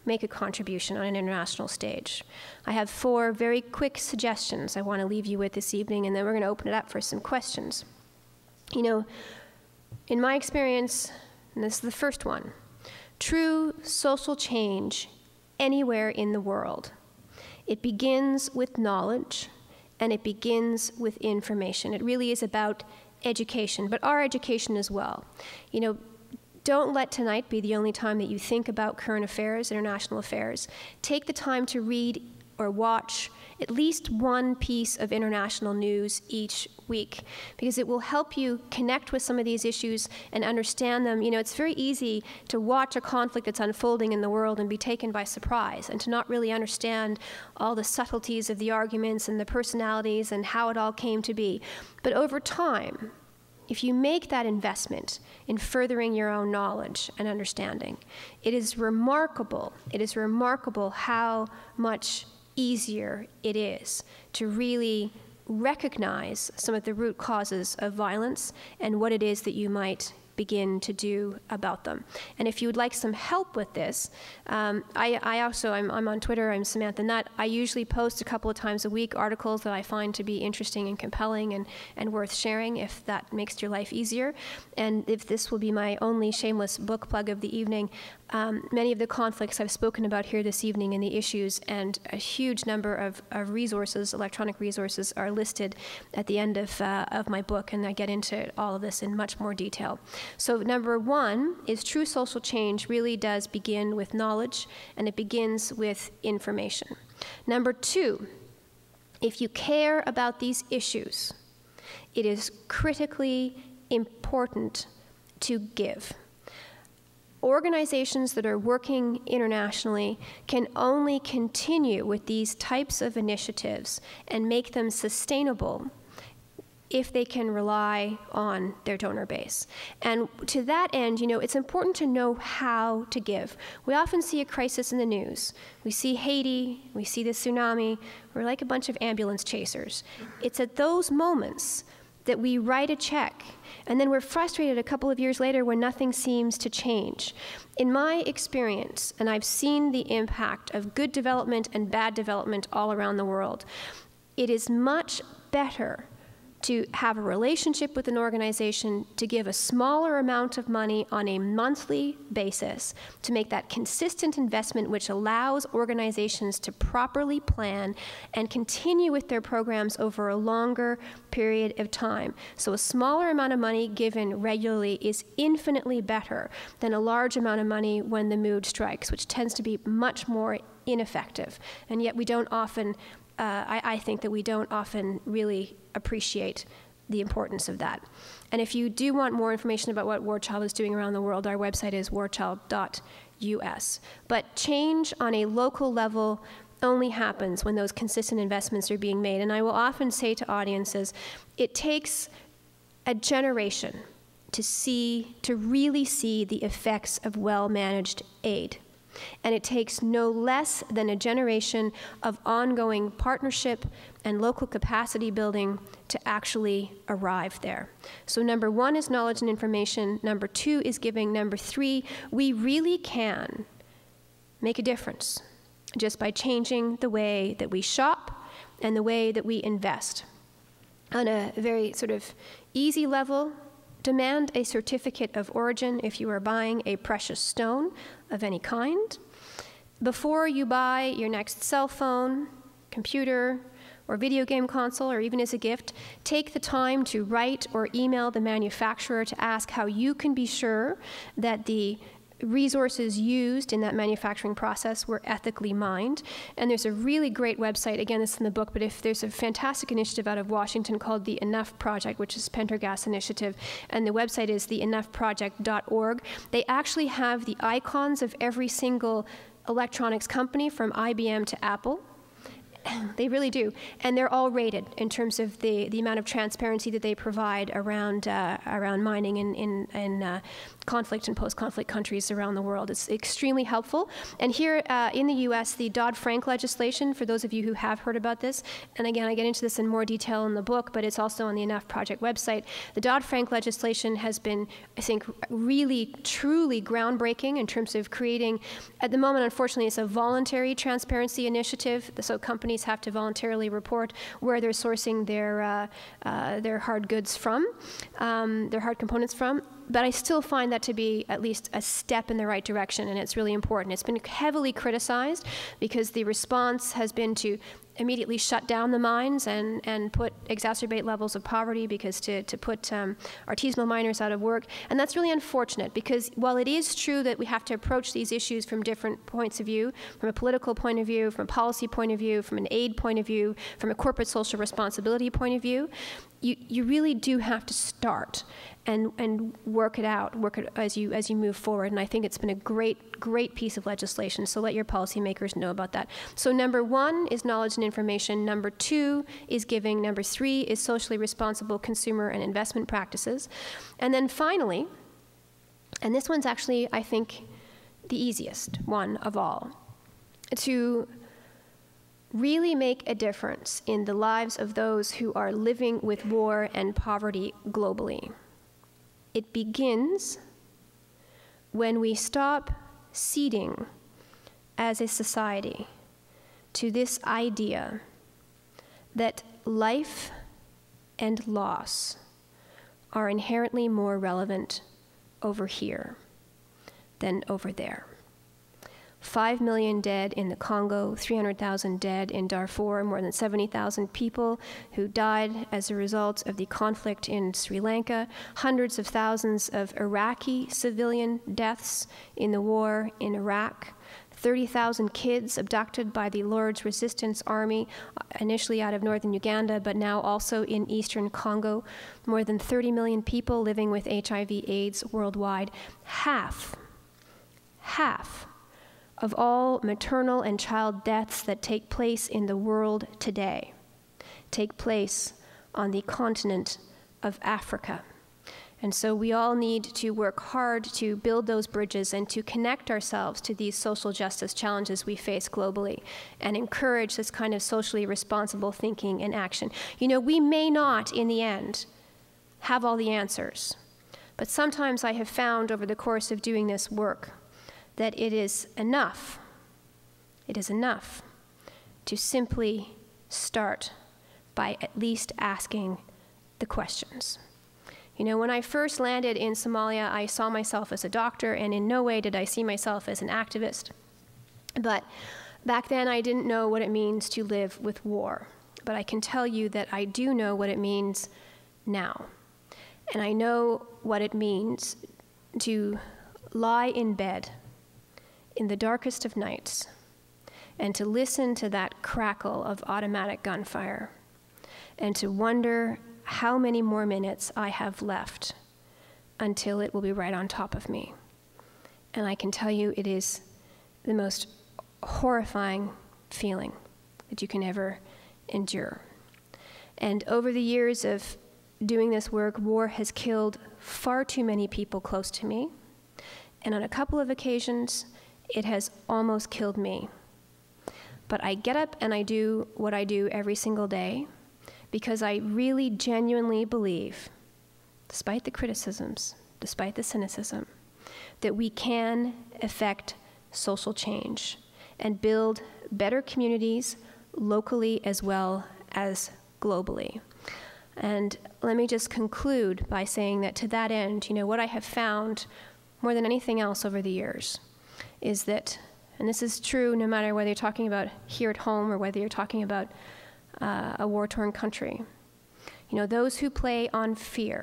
make a contribution on an international stage? I have four very quick suggestions I want to leave you with this evening, and then we're going to open it up for some questions. You know, in my experience, and this is the first one, true social change anywhere in the world, it begins with knowledge, and it begins with information. It really is about education, but our education as well. You know, don't let tonight be the only time that you think about current affairs, international affairs. Take the time to read or watch at least one piece of international news each week, because it will help you connect with some of these issues and understand them. You know, it's very easy to watch a conflict that's unfolding in the world and be taken by surprise and to not really understand all the subtleties of the arguments and the personalities and how it all came to be. But over time, if you make that investment in furthering your own knowledge and understanding, it is remarkable, it is remarkable how much easier it is to really recognize some of the root causes of violence and what it is that you might begin to do about them. And if you would like some help with this, um, I, I also, I'm, I'm on Twitter, I'm Samantha Nutt. I usually post a couple of times a week articles that I find to be interesting and compelling and, and worth sharing if that makes your life easier. And if this will be my only shameless book plug of the evening, um, many of the conflicts I've spoken about here this evening and the issues and a huge number of, of resources, electronic resources, are listed at the end of, uh, of my book, and I get into all of this in much more detail. So number one is true social change really does begin with knowledge, and it begins with information. Number two, if you care about these issues, It is critically important to give. Organizations that are working internationally can only continue with these types of initiatives and make them sustainable if they can rely on their donor base. And to that end, you know, it's important to know how to give. We often see a crisis in the news. We see Haiti, we see the tsunami. We're like a bunch of ambulance chasers. It's at those moments that we write a check, and then we're frustrated a couple of years later when nothing seems to change. In my experience, and I've seen the impact of good development and bad development all around the world, it is much better to have a relationship with an organization, to give a smaller amount of money on a monthly basis, to make that consistent investment which allows organizations to properly plan and continue with their programs over a longer period of time. So a smaller amount of money given regularly is infinitely better than a large amount of money when the mood strikes, which tends to be much more ineffective. And yet we don't often Uh, I, I think that we don't often really appreciate the importance of that. And if you do want more information about what War Child is doing around the world, our website is war child dot U S. But change on a local level only happens when those consistent investments are being made. And I will often say to audiences, it takes a generation to see, to really see the effects of well-managed aid. And it takes no less than a generation of ongoing partnership and local capacity building to actually arrive there. So number one is knowledge and information. Number two is giving. Number three, we really can make a difference just by changing the way that we shop and the way that we invest. On a very sort of easy level, demand a certificate of origin if you are buying a precious stone of any kind. Before you buy your next cell phone, computer, or video game console, or even as a gift, take the time to write or email the manufacturer to ask how you can be sure that the resources used in that manufacturing process were ethically mined. And there's a really great website, again, it's in the book, but if there's a fantastic initiative out of Washington called The Enough Project, which is Pendergast's initiative, and the website is the enough project dot org. They actually have the icons of every single electronics company from I B M to Apple. They really do. And they're all rated in terms of the, the amount of transparency that they provide around, uh, around mining in, in, in uh, conflict and post-conflict countries around the world. It's extremely helpful. And here uh, in the U S, the Dodd-Frank legislation, for those of you who have heard about this, and again, I get into this in more detail in the book, but it's also on the Enough Project website. The Dodd-Frank legislation has been, I think, really, truly groundbreaking in terms of creating, at the moment, unfortunately, it's a voluntary transparency initiative, so companies have to voluntarily report where they're sourcing their uh, uh, their hard goods from, um, their hard components from. But I still find that to be at least a step in the right direction, and it's really important. It's been heavily criticized because the response has been to immediately shut down the mines and, and put exacerbate levels of poverty because to, to put um, artisanal miners out of work. And that's really unfortunate because while it is true that we have to approach these issues from different points of view, from a political point of view, from a policy point of view, from an aid point of view, from a corporate social responsibility point of view, you, you really do have to start and, and work it out, work it as you, as you move forward. And I think it's been a great, great piece of legislation, so let your policymakers know about that. So number one is knowledge and information. Number two is giving. Number three is socially responsible consumer and investment practices. And then finally, and this one's actually, I think, the easiest one of all, to really make a difference in the lives of those who are living with war and poverty globally. It begins when we stop ceding as a society to this idea that life and loss are inherently more relevant over here than over there. Five million dead in the Congo, three hundred thousand dead in Darfur, more than seventy thousand people who died as a result of the conflict in Sri Lanka, hundreds of thousands of Iraqi civilian deaths in the war in Iraq, thirty thousand kids abducted by the Lord's Resistance Army, initially out of northern Uganda, but now also in eastern Congo. More than thirty million people living with H I V AIDS worldwide. Half, half of all maternal and child deaths that take place in the world today take place on the continent of Africa. And so we all need to work hard to build those bridges and to connect ourselves to these social justice challenges we face globally and encourage this kind of socially responsible thinking and action. You know, we may not, in the end, have all the answers, but sometimes I have found over the course of doing this work that it is enough, it is enough to simply start by at least asking the questions. You know, when I first landed in Somalia, I saw myself as a doctor, and in no way did I see myself as an activist. But back then, I didn't know what it means to live with war. But I can tell you that I do know what it means now. And I know what it means to lie in bed in the darkest of nights and to listen to that crackle of automatic gunfire and to wonder how many more minutes I have left until it will be right on top of me. And I can tell you it is the most horrifying feeling that you can ever endure. And over the years of doing this work, war has killed far too many people close to me. And on a couple of occasions, it has almost killed me. But I get up and I do what I do every single day, because I really genuinely believe, despite the criticisms, despite the cynicism, that we can effect social change and build better communities locally as well as globally. And let me just conclude by saying that to that end, you know, what I have found more than anything else over the years is that, and this is true no matter whether you're talking about here at home or whether you're talking about Uh, a war-torn country. You know, those who play on fear,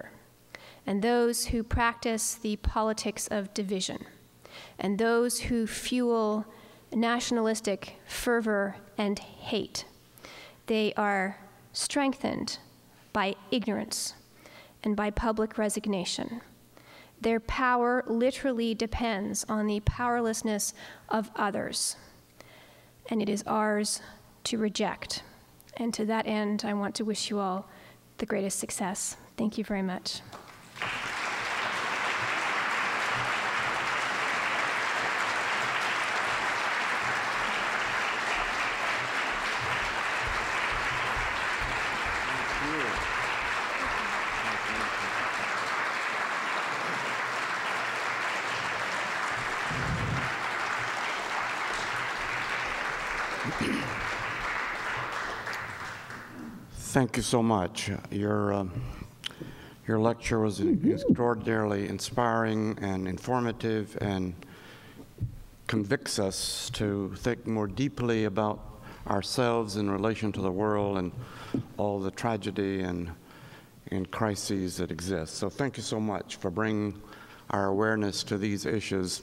and those who practice the politics of division, and those who fuel nationalistic fervor and hate, they are strengthened by ignorance and by public resignation. Their power literally depends on the powerlessness of others, and it is ours to reject. And to that end, I want to wish you all the greatest success. Thank you very much. Thank you so much. Your, uh, your lecture was extraordinarily inspiring and informative and convicts us to think more deeply about ourselves in relation to the world and all the tragedy and, and crises that exist. So thank you so much for bringing our awareness to these issues.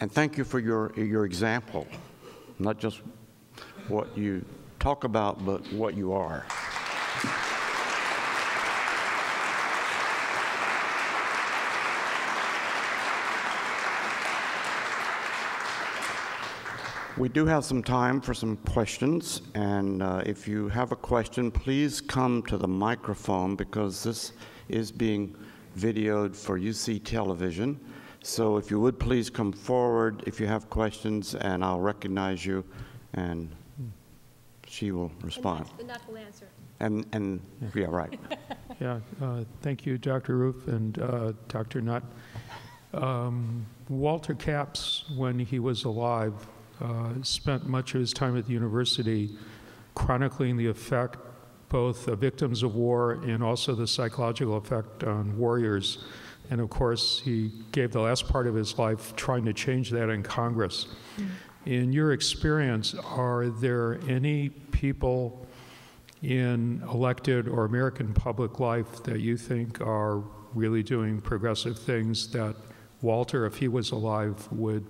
And thank you for your, your example, not just what you talk about, but what you are. We do have some time for some questions, and uh, if you have a question, please come to the microphone because this is being videoed for U C television. So if you would please come forward if you have questions, and I'll recognize you, and she will respond. And that will answer. And, and yeah. yeah, right. yeah, uh, thank you, Doctor Roof and uh, Doctor Nutt. Um, Walter Capps, when he was alive, Uh, spent much of his time at the university chronicling the effect both of victims of war and also the psychological effect on warriors. And of course, he gave the last part of his life trying to change that in Congress. Mm-hmm. In your experience, are there any people in elected or American public life that you think are really doing progressive things that Walter, if he was alive, would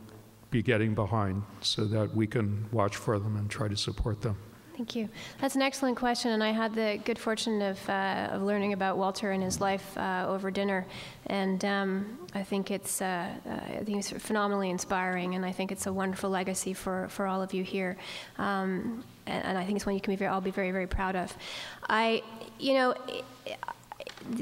be getting behind so that we can watch for them and try to support them. Thank you. That's an excellent question, and I had the good fortune of, uh, of learning about Walter and his life uh, over dinner, and um, I think it's uh, I think it's phenomenally inspiring, and I think it's a wonderful legacy for, for all of you here, um, and, and I think it's one you can be very, all be very, very proud of. I, you know,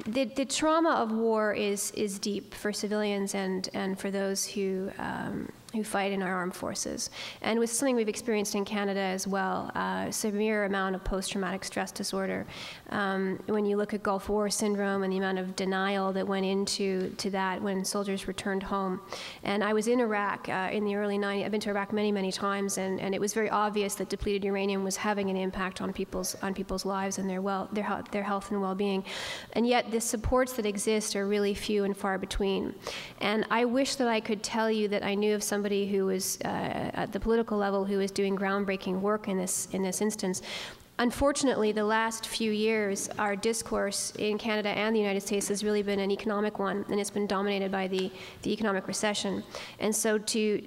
the, the trauma of war is is deep for civilians and and for those who. Um, who fight in our armed forces. And with something we've experienced in Canada as well, uh, severe amount of post-traumatic stress disorder. Um, when you look at Gulf War syndrome and the amount of denial that went into to that when soldiers returned home. And I was in Iraq uh, in the early nineties. I've been to Iraq many, many times, and, and it was very obvious that depleted uranium was having an impact on people's on people's lives and their well their health, their health and well-being. And yet the supports that exist are really few and far between. And I wish that I could tell you that I knew of somebody Somebody who is uh, at the political level who is doing groundbreaking work in this in this instance. Unfortunately, the last few years, our discourse in Canada and the United States has really been an economic one, and it's been dominated by the, the economic recession. And so to,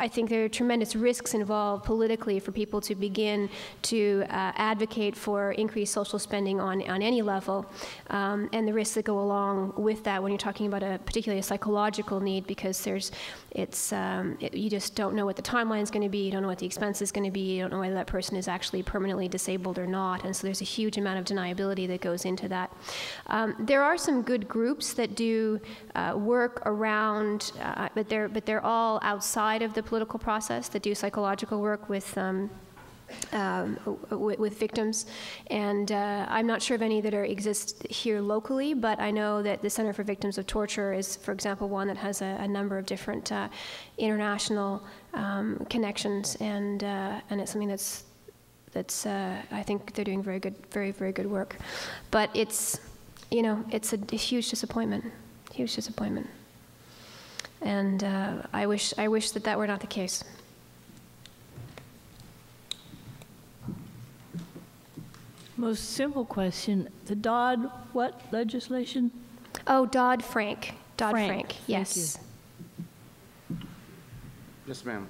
I think there are tremendous risks involved politically for people to begin to uh, advocate for increased social spending on, on any level, um, and the risks that go along with that when you're talking about a particularly a psychological need, because there's, it's, um, it, you just don't know what the timeline is going to be, you don't know what the expense is going to be, you don't know whether that person is actually permanently disabled or not, and so there's a huge amount of deniability that goes into that. Um, there are some good groups that do uh, work around, uh, but they're but they're all outside of the political process that do psychological work with. Um, Um, w with victims, and uh, I'm not sure of any that are exist here locally, but I know that the Center for Victims of Torture is, for example, one that has a, a number of different uh, international um, connections, and uh, and it's something that's that's uh, I think they're doing very good, very very good work, but it's you know it's a, a huge disappointment, huge disappointment, and uh, I wish I wish that that were not the case. Most simple question, the Dodd, what legislation? Oh, Dodd-Frank, Dodd-Frank, yes. Yes, ma'am.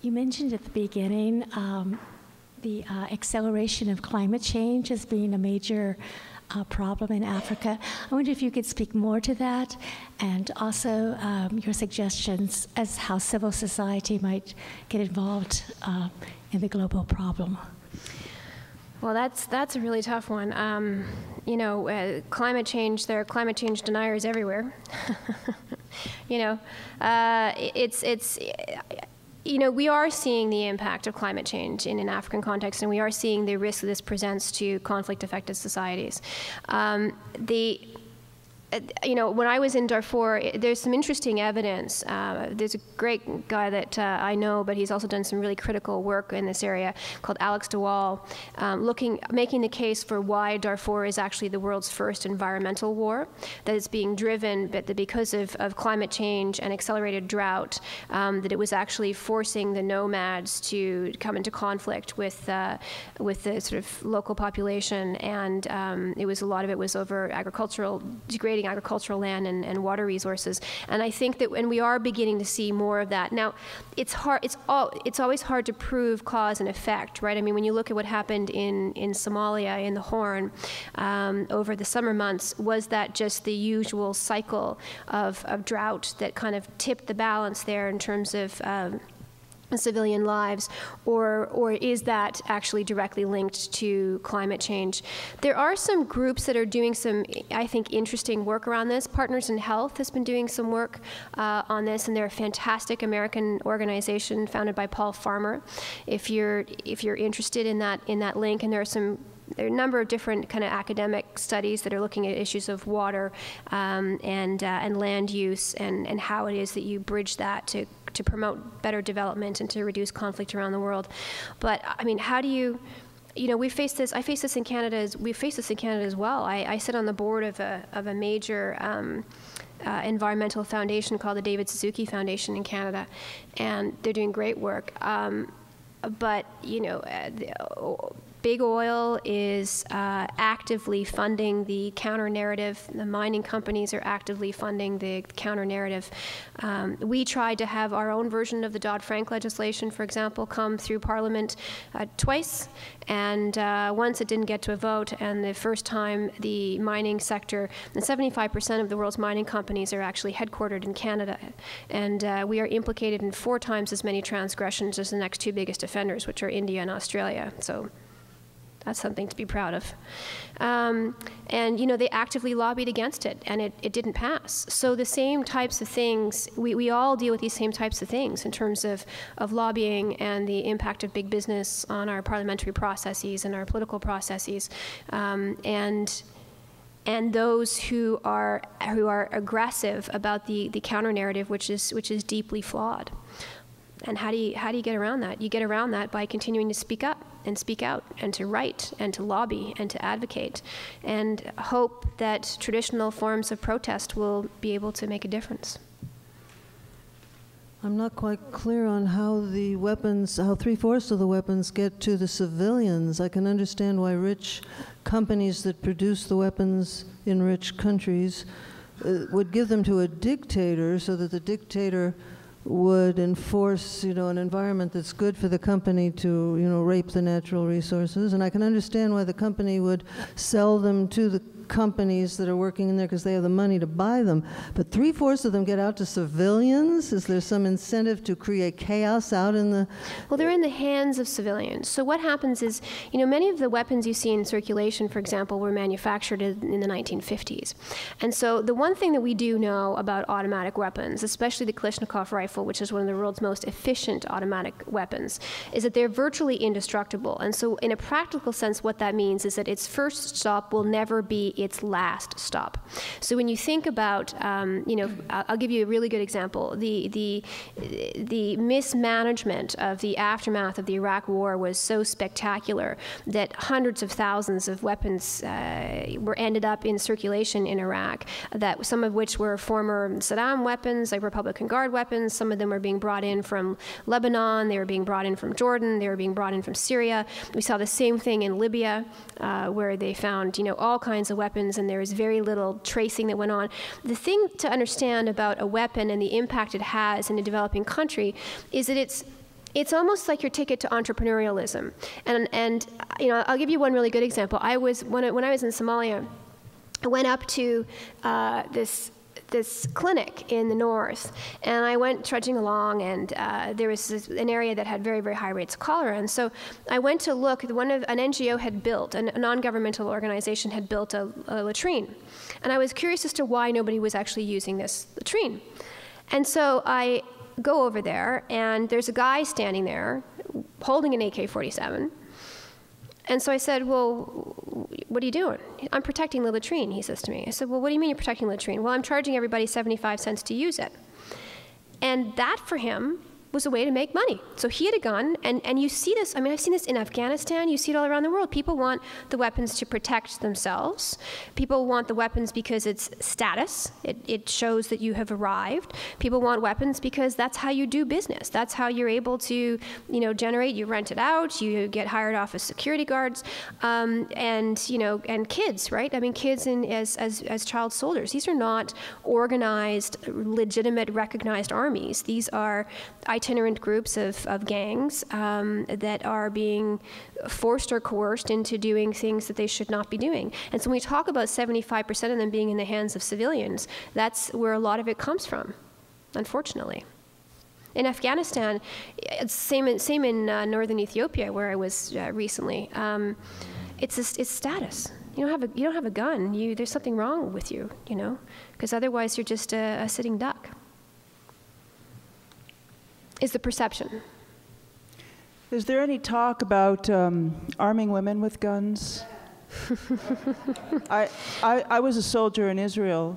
You mentioned at the beginning um, the uh, acceleration of climate change as being a major Uh, problem in Africa. I wonder if you could speak more to that, and also um, your suggestions as how civil society might get involved uh, in the global problem. Well, that's that's a really tough one. Um, you know, uh, climate change. There are climate change deniers everywhere. you know, uh, it's it's. You know, we are seeing the impact of climate change in an African context, and we are seeing the risk that this presents to conflict-affected societies. Um, the You know, when I was in Darfur, there's some interesting evidence. Uh, there's a great guy that uh, I know, but he's also done some really critical work in this area called Alex DeWall, um, looking, making the case for why Darfur is actually the world's first environmental war, that it's being driven, but that because of, of climate change and accelerated drought, um, that it was actually forcing the nomads to come into conflict with, uh, with the sort of local population, and um, it was a lot of it was over agricultural degrading agricultural land and, and water resources, and I think that and we are beginning to see more of that now. It's hard. It's all. It's always hard to prove cause and effect, right? I mean, when you look at what happened in in Somalia in the Horn um, over the summer months, was that just the usual cycle of of drought that kind of tipped the balance there in terms of. Um, civilian lives, or or is that actually directly linked to climate change? There are some groups that are doing some, I think, interesting work around this. Partners in Health has been doing some work uh, on this, and they're a fantastic American organization founded by Paul Farmer. If you're if you're interested in that in that link, and there are some. There are a number of different kind of academic studies that are looking at issues of water um, and uh, and land use and, and how it is that you bridge that to, to promote better development and to reduce conflict around the world. But I mean, how do you, you know, we face this. I face this in Canada. As, we face this in Canada as well. I, I sit on the board of a of a major. Um, Uh, environmental foundation called the David Suzuki Foundation in Canada, and they're doing great work. Um, but you know, uh, the, oh, Big oil is uh, actively funding the counter-narrative. The mining companies are actively funding the counter-narrative. Um, we tried to have our own version of the Dodd-Frank legislation, for example, come through Parliament uh, twice, and uh, once it didn't get to a vote, and the first time the mining sector, and seventy-five percent of the world's mining companies are actually headquartered in Canada, and uh, we are implicated in four times as many transgressions as the next two biggest offenders, which are India and Australia. So that's something to be proud of. Um, and, you know, they actively lobbied against it, and it, it didn't pass. So the same types of things, we, we all deal with these same types of things in terms of, of lobbying and the impact of big business on our parliamentary processes and our political processes. Um, and and those who are, who are aggressive about the, the counter-narrative, which is, which is deeply flawed. And how do you, how do you get around that? You get around that by continuing to speak up and speak out and to write and to lobby and to advocate and hope that traditional forms of protest will be able to make a difference. I'm not quite clear on how the weapons, how three-fourths of the weapons get to the civilians. I can understand why rich companies that produce the weapons in rich countries uh, would give them to a dictator so that the dictator would enforce, you know, an environment that's good for the company to, you know, rape the natural resources. And I can understand why the company would sell them to the companies that are working in there because they have the money to buy them. But three-fourths of them get out to civilians? Is there some incentive to create chaos out in the... Well, they're in the hands of civilians. So what happens is, you know, many of the weapons you see in circulation, for example, were manufactured in the nineteen fifties. And so the one thing that we do know about automatic weapons, especially the Kalashnikov rifle, which is one of the world's most efficient automatic weapons, is that they're virtually indestructible. And so in a practical sense, what that means is that its first stop will never be its last stop. So when you think about, um, you know, I'll give you a really good example. The, the, the mismanagement of the aftermath of the Iraq war was so spectacular that hundreds of thousands of weapons uh, were ended up in circulation in Iraq, that some of which were former Saddam weapons, like Republican Guard weapons. Some of them were being brought in from Lebanon. They were being brought in from Jordan. They were being brought in from Syria. We saw the same thing in Libya, uh, where they found, you know, all kinds of weapons, and there was very little tracing that went on. The thing to understand about a weapon and the impact it has in a developing country is that it's It's almost like your ticket to entrepreneurialism. And, and you know, I'll give you one really good example. I was, when I, when I was in Somalia, I went up to uh, this this clinic in the north, and I went trudging along, and uh, there was this, an area that had very, very high rates of cholera, and so I went to look. One of an N G O had built, a non-governmental organization had built a, a latrine, and I was curious as to why nobody was actually using this latrine. And so I go over there, and there's a guy standing there holding an A K forty-seven, and so I said, well, what are you doing? I'm protecting the latrine, he says to me. I said, well, what do you mean you're protecting the latrine? Well, I'm charging everybody seventy-five cents to use it. And that, for him, was a way to make money. So he had a gun, and, and you see this, I mean, I've seen this in Afghanistan, you see it all around the world. People want the weapons to protect themselves. People want the weapons because it's status. It, it shows that you have arrived. People want weapons because that's how you do business. That's how you're able to, you know, generate, you rent it out, you get hired off as security guards, um, and, you know, and kids, right? I mean, kids in, as, as, as child soldiers. These are not organized, legitimate, recognized armies. These are, I itinerant groups of, of gangs um, that are being forced or coerced into doing things that they should not be doing. And so when we talk about seventy-five percent of them being in the hands of civilians, that's where a lot of it comes from, unfortunately. In Afghanistan, it's same in, same in uh, northern Ethiopia, where I was uh, recently, um, it's, a, it's status. You don't have a, you don't have a gun. You, there's something wrong with you, you know, because otherwise you're just a, a sitting duck. Is the perception. Is there any talk about um, arming women with guns? I, I, I was a soldier in Israel.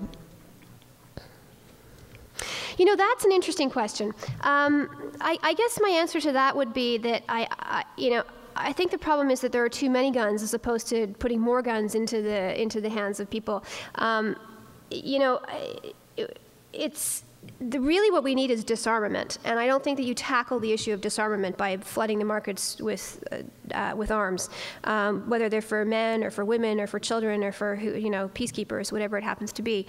You know, that's an interesting question. Um, I, I guess my answer to that would be that I, I you know, I think the problem is that there are too many guns as opposed to putting more guns into the into the hands of people. Um, you know, it, it's. the, really what we need is disarmament. And I don't think that you tackle the issue of disarmament by flooding the markets with, uh, uh, with arms, um, whether they're for men or for women or for children or for, you know, peacekeepers, whatever it happens to be.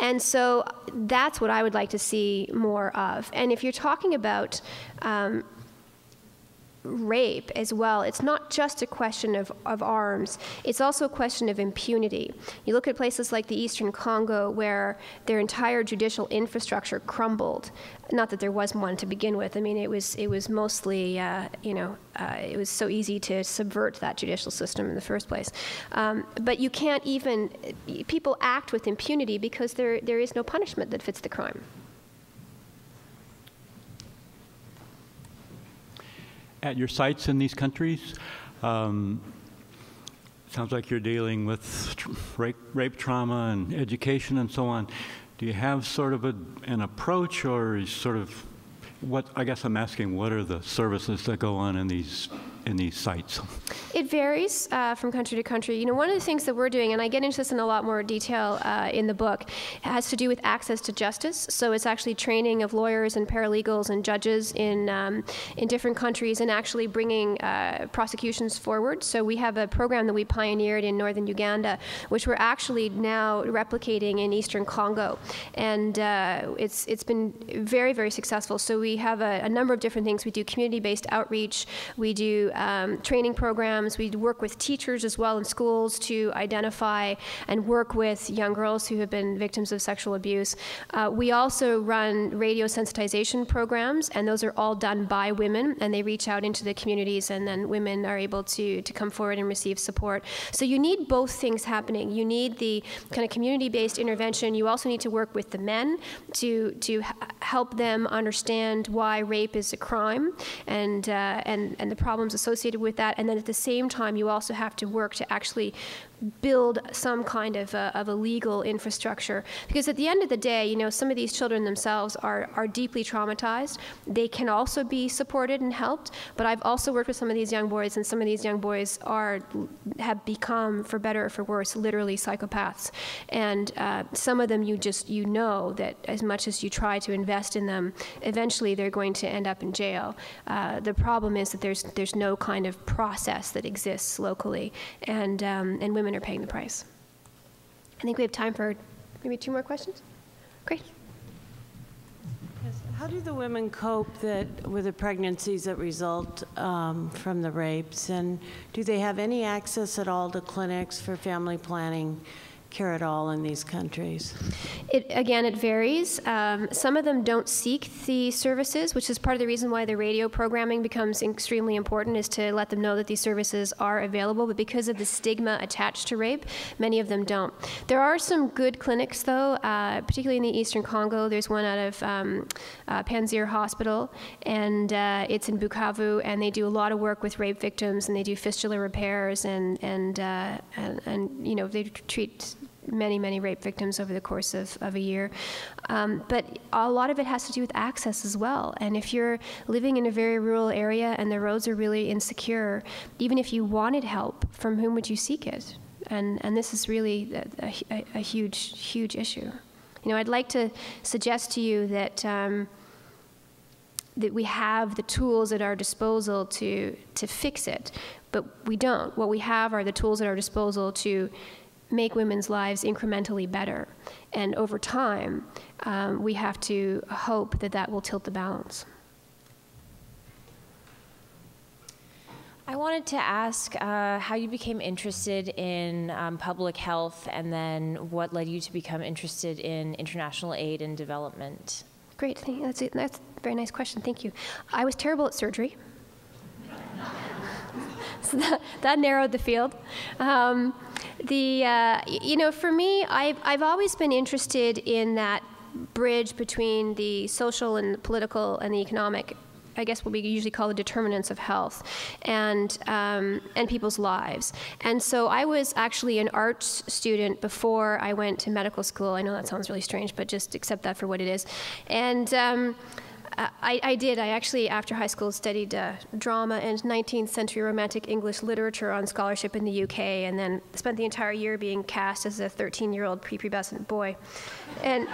And so that's what I would like to see more of. And if you're talking about um, rape as well, it's not just a question of, of arms, it's also a question of impunity. You look at places like the Eastern Congo where their entire judicial infrastructure crumbled. Not that there was one to begin with. I mean, it was, it was mostly, uh, you know, uh, it was so easy to subvert that judicial system in the first place. Um, but you can't even, people act with impunity because there, there is no punishment that fits the crime. At your sites in these countries, um, sounds like you're dealing with rape, rape trauma and education and so on. Do you have sort of a, an approach, or is sort of what, I guess I'm asking, what are the services that go on in these in these sites? It varies uh, from country to country. You know, one of the things that we're doing, and I get into this in a lot more detail uh, in the book, has to do with access to justice. So it's actually training of lawyers and paralegals and judges in um, in different countries, and actually bringing uh, prosecutions forward. So we have a program that we pioneered in northern Uganda, which we're actually now replicating in eastern Congo, and uh, it's it's been very, very successful. So we have a, a number of different things. We do community-based outreach. We do Um, training programs. We work with teachers as well in schools to identify and work with young girls who have been victims of sexual abuse. Uh, we also run radio sensitization programs, and those are all done by women, and they reach out into the communities, and then women are able to, to come forward and receive support. So you need both things happening. You need the kind of community-based intervention. You also need to work with the men to, to help them understand why rape is a crime and, uh, and, and the problems associated associated with that, and then at the same time, you also have to work to actually build some kind of a, of a legal infrastructure. Because at the end of the day, you know, some of these children themselves are, are deeply traumatized. They can also be supported and helped, but I've also worked with some of these young boys, and some of these young boys are, have become, for better or for worse, literally psychopaths. And uh, some of them you just, you know that as much as you try to invest in them, eventually they're going to end up in jail. Uh, the problem is that there's, there's no kind of process that exists locally, and um, and women are paying the price. I think we have time for maybe two more questions. Great. Yes. How do the women cope that with the pregnancies that result um, from the rapes, and do they have any access at all to clinics for family planning care at all in these countries? It, again, it varies. Um, some of them don't seek the services, which is part of the reason why the radio programming becomes extremely important, is to let them know that these services are available, but because of the stigma attached to rape, many of them don't. There are some good clinics, though, uh, particularly in the Eastern Congo. There's one out of um, uh, Panzir Hospital, and uh, it's in Bukavu, and they do a lot of work with rape victims, and they do fistula repairs, and, and, uh, and, and you know, they treat many, many rape victims over the course of, of a year. Um, but a lot of it has to do with access as well. And if you're living in a very rural area and the roads are really insecure, even if you wanted help, from whom would you seek it? And, and this is really a, a, a huge, huge issue. You know, I'd like to suggest to you that um, that we have the tools at our disposal to, to fix it, but we don't. What we have are the tools at our disposal to make women's lives incrementally better. And over time, um, we have to hope that that will tilt the balance. I wanted to ask uh, how you became interested in um, public health, and then what led you to become interested in international aid and development? Great, that's a, that's a very nice question, thank you. I was terrible at surgery. So that, that narrowed the field. Um, The, uh, you know, for me, I've, I've always been interested in that bridge between the social and the political and the economic, I guess what we usually call the determinants of health, and um, and people's lives. And so I was actually an arts student before I went to medical school. I know that sounds really strange, but just accept that for what it is. And um, I, I did. I actually, after high school, studied uh, drama and nineteenth century Romantic English literature on scholarship in the U K, and then spent the entire year being cast as a thirteen-year-old prepubescent boy. And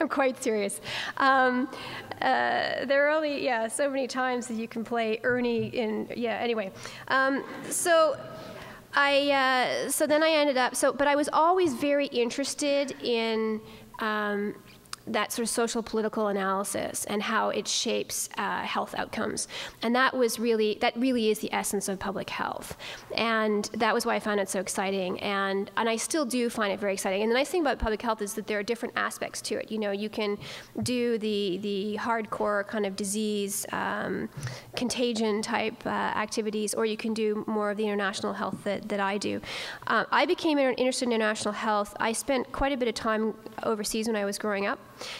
I'm quite serious. Um, uh, there are only, yeah, so many times that you can play Ernie in, yeah, anyway. Um, so I, uh, so then I ended up, so, but I was always very interested in um, that sort of social political analysis and how it shapes uh, health outcomes. And that was really, that really is the essence of public health. And that was why I found it so exciting. And, and I still do find it very exciting. And the nice thing about public health is that there are different aspects to it. You know, you can do the, the hardcore kind of disease, um, contagion type uh, activities, or you can do more of the international health that, that I do. Uh, I became interested in international health. I spent quite a bit of time overseas when I was growing up.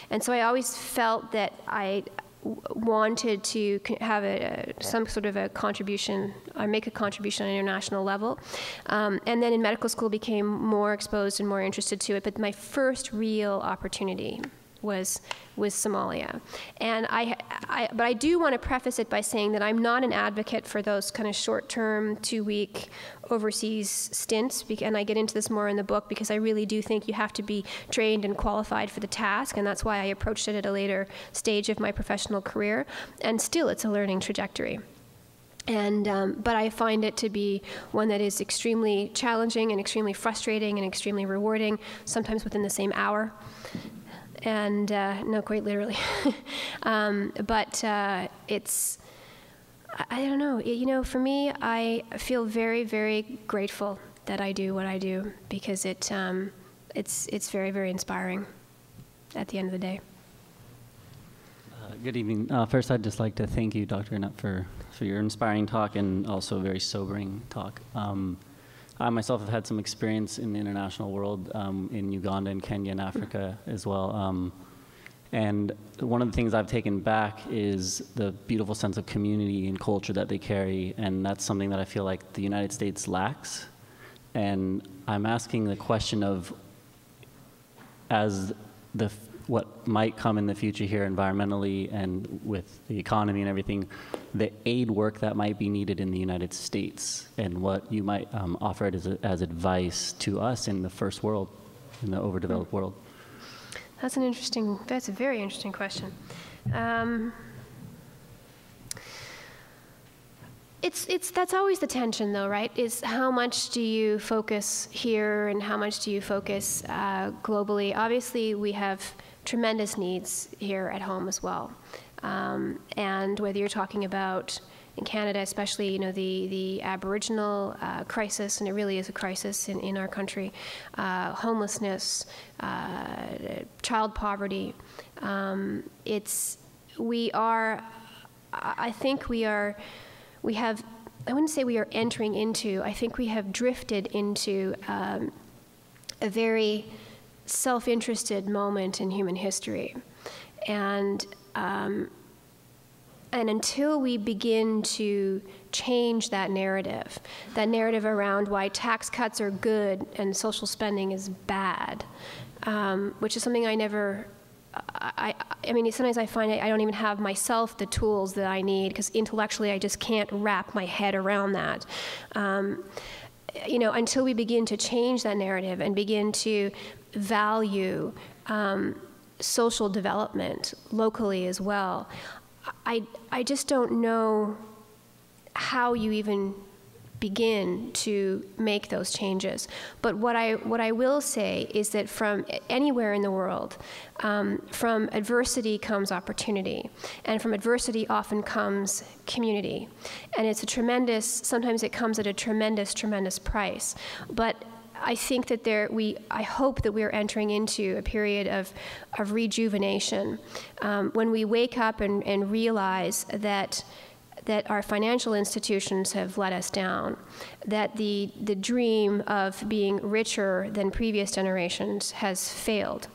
And so I always felt that I wanted to have a, some sort of a contribution or make a contribution on an international level. Um, and then in medical school became more exposed and more interested to it. But my first real opportunity was with Somalia. And I, I, but I do want to preface it by saying that I'm not an advocate for those kind of short-term, two-week overseas stints, and I get into this more in the book because I really do think you have to be trained and qualified for the task, and that's why I approached it at a later stage of my professional career. And still, it's a learning trajectory. And, um, but I find it to be one that is extremely challenging and extremely frustrating and extremely rewarding, sometimes within the same hour. And uh, no, quite literally. um, but uh, it's, I, I don't know, you know, for me, I feel very, very grateful that I do what I do because it, um, it's, it's very, very inspiring at the end of the day. Uh, good evening. Uh, first, I'd just like to thank you, Doctor Nutt, for, for your inspiring talk and also very sobering talk. Um, I myself have had some experience in the international world um, in Uganda and Kenya and Africa as well. Um, and one of the things I've taken back is the beautiful sense of community and culture that they carry. And that's something that I feel like the United States lacks. And I'm asking the question of, as the, what might come in the future here environmentally and with the economy and everything, the aid work that might be needed in the United States and what you might um, offer it as, a, as advice to us in the first world, in the overdeveloped world. That's an interesting, that's a very interesting question. Um, It's, it's, that's always the tension though, right? Is how much do you focus here and how much do you focus uh, globally? Obviously, we have tremendous needs here at home as well. Um, and whether you're talking about, in Canada especially, you know, the, the Aboriginal uh, crisis, and it really is a crisis in, in our country, uh, homelessness, uh, child poverty. Um, it's, we are, I think we are, we have, I wouldn't say we are entering into, I think we have drifted into um, a very self-interested moment in human history. And, um, and until we begin to change that narrative, that narrative around why tax cuts are good and social spending is bad, um, which is something I never, I, I mean, sometimes I find I don't even have myself the tools that I need because intellectually I just can't wrap my head around that. Um, you know, until we begin to change that narrative and begin to value um, social development locally as well, I, I just don't know how you even begin to make those changes. But what I, what I will say is that from anywhere in the world, um, from adversity comes opportunity. And from adversity often comes community. And it's a tremendous, sometimes it comes at a tremendous, tremendous price. But I think that there, we, I hope that we're entering into a period of, of rejuvenation. Um, when we wake up and, and realize that that our financial institutions have let us down, that the, the dream of being richer than previous generations has failed.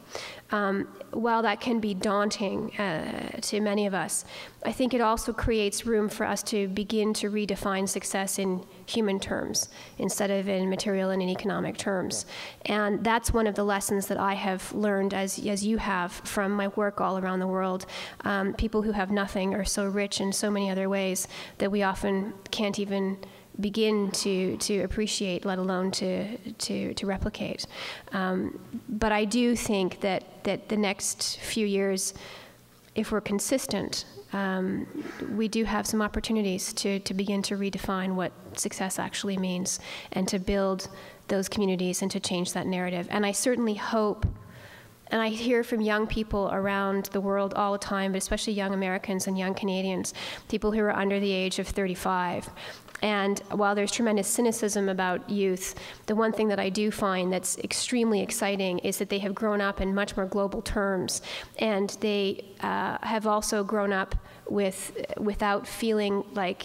Um, while that can be daunting uh, to many of us, I think it also creates room for us to begin to redefine success in human terms instead of in material and in economic terms. And that's one of the lessons that I have learned, as, as you have, from my work all around the world. Um, people who have nothing are so rich in so many other ways that we often can't even begin to to appreciate, let alone to to to replicate. Um, but I do think that that the next few years, if we're consistent, um, we do have some opportunities to to begin to redefine what success actually means, and to build those communities and to change that narrative. And I certainly hope. And I hear from young people around the world all the time, but especially young Americans and young Canadians, people who are under the age of thirty-five. And while there's tremendous cynicism about youth, the one thing that I do find that's extremely exciting is that they have grown up in much more global terms. And they uh, have also grown up with, without feeling like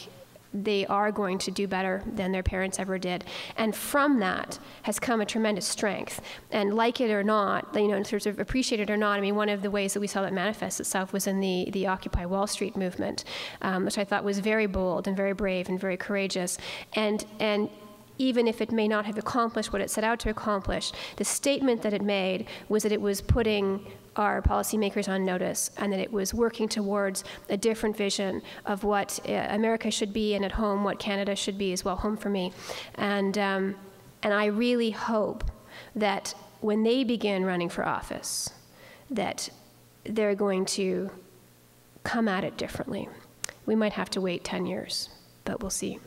they are going to do better than their parents ever did. And from that has come a tremendous strength. And like it or not, you know, in terms of appreciate it or not, I mean, one of the ways that we saw that manifest itself was in the, the Occupy Wall Street movement, um, which I thought was very bold and very brave and very courageous. And, and even if it may not have accomplished what it set out to accomplish, the statement that it made was that it was putting our policymakers on notice, and that it was working towards a different vision of what uh, America should be, and at home, what Canada should be as well, home for me. And, um, and I really hope that when they begin running for office, that they're going to come at it differently. We might have to wait ten years, but we'll see.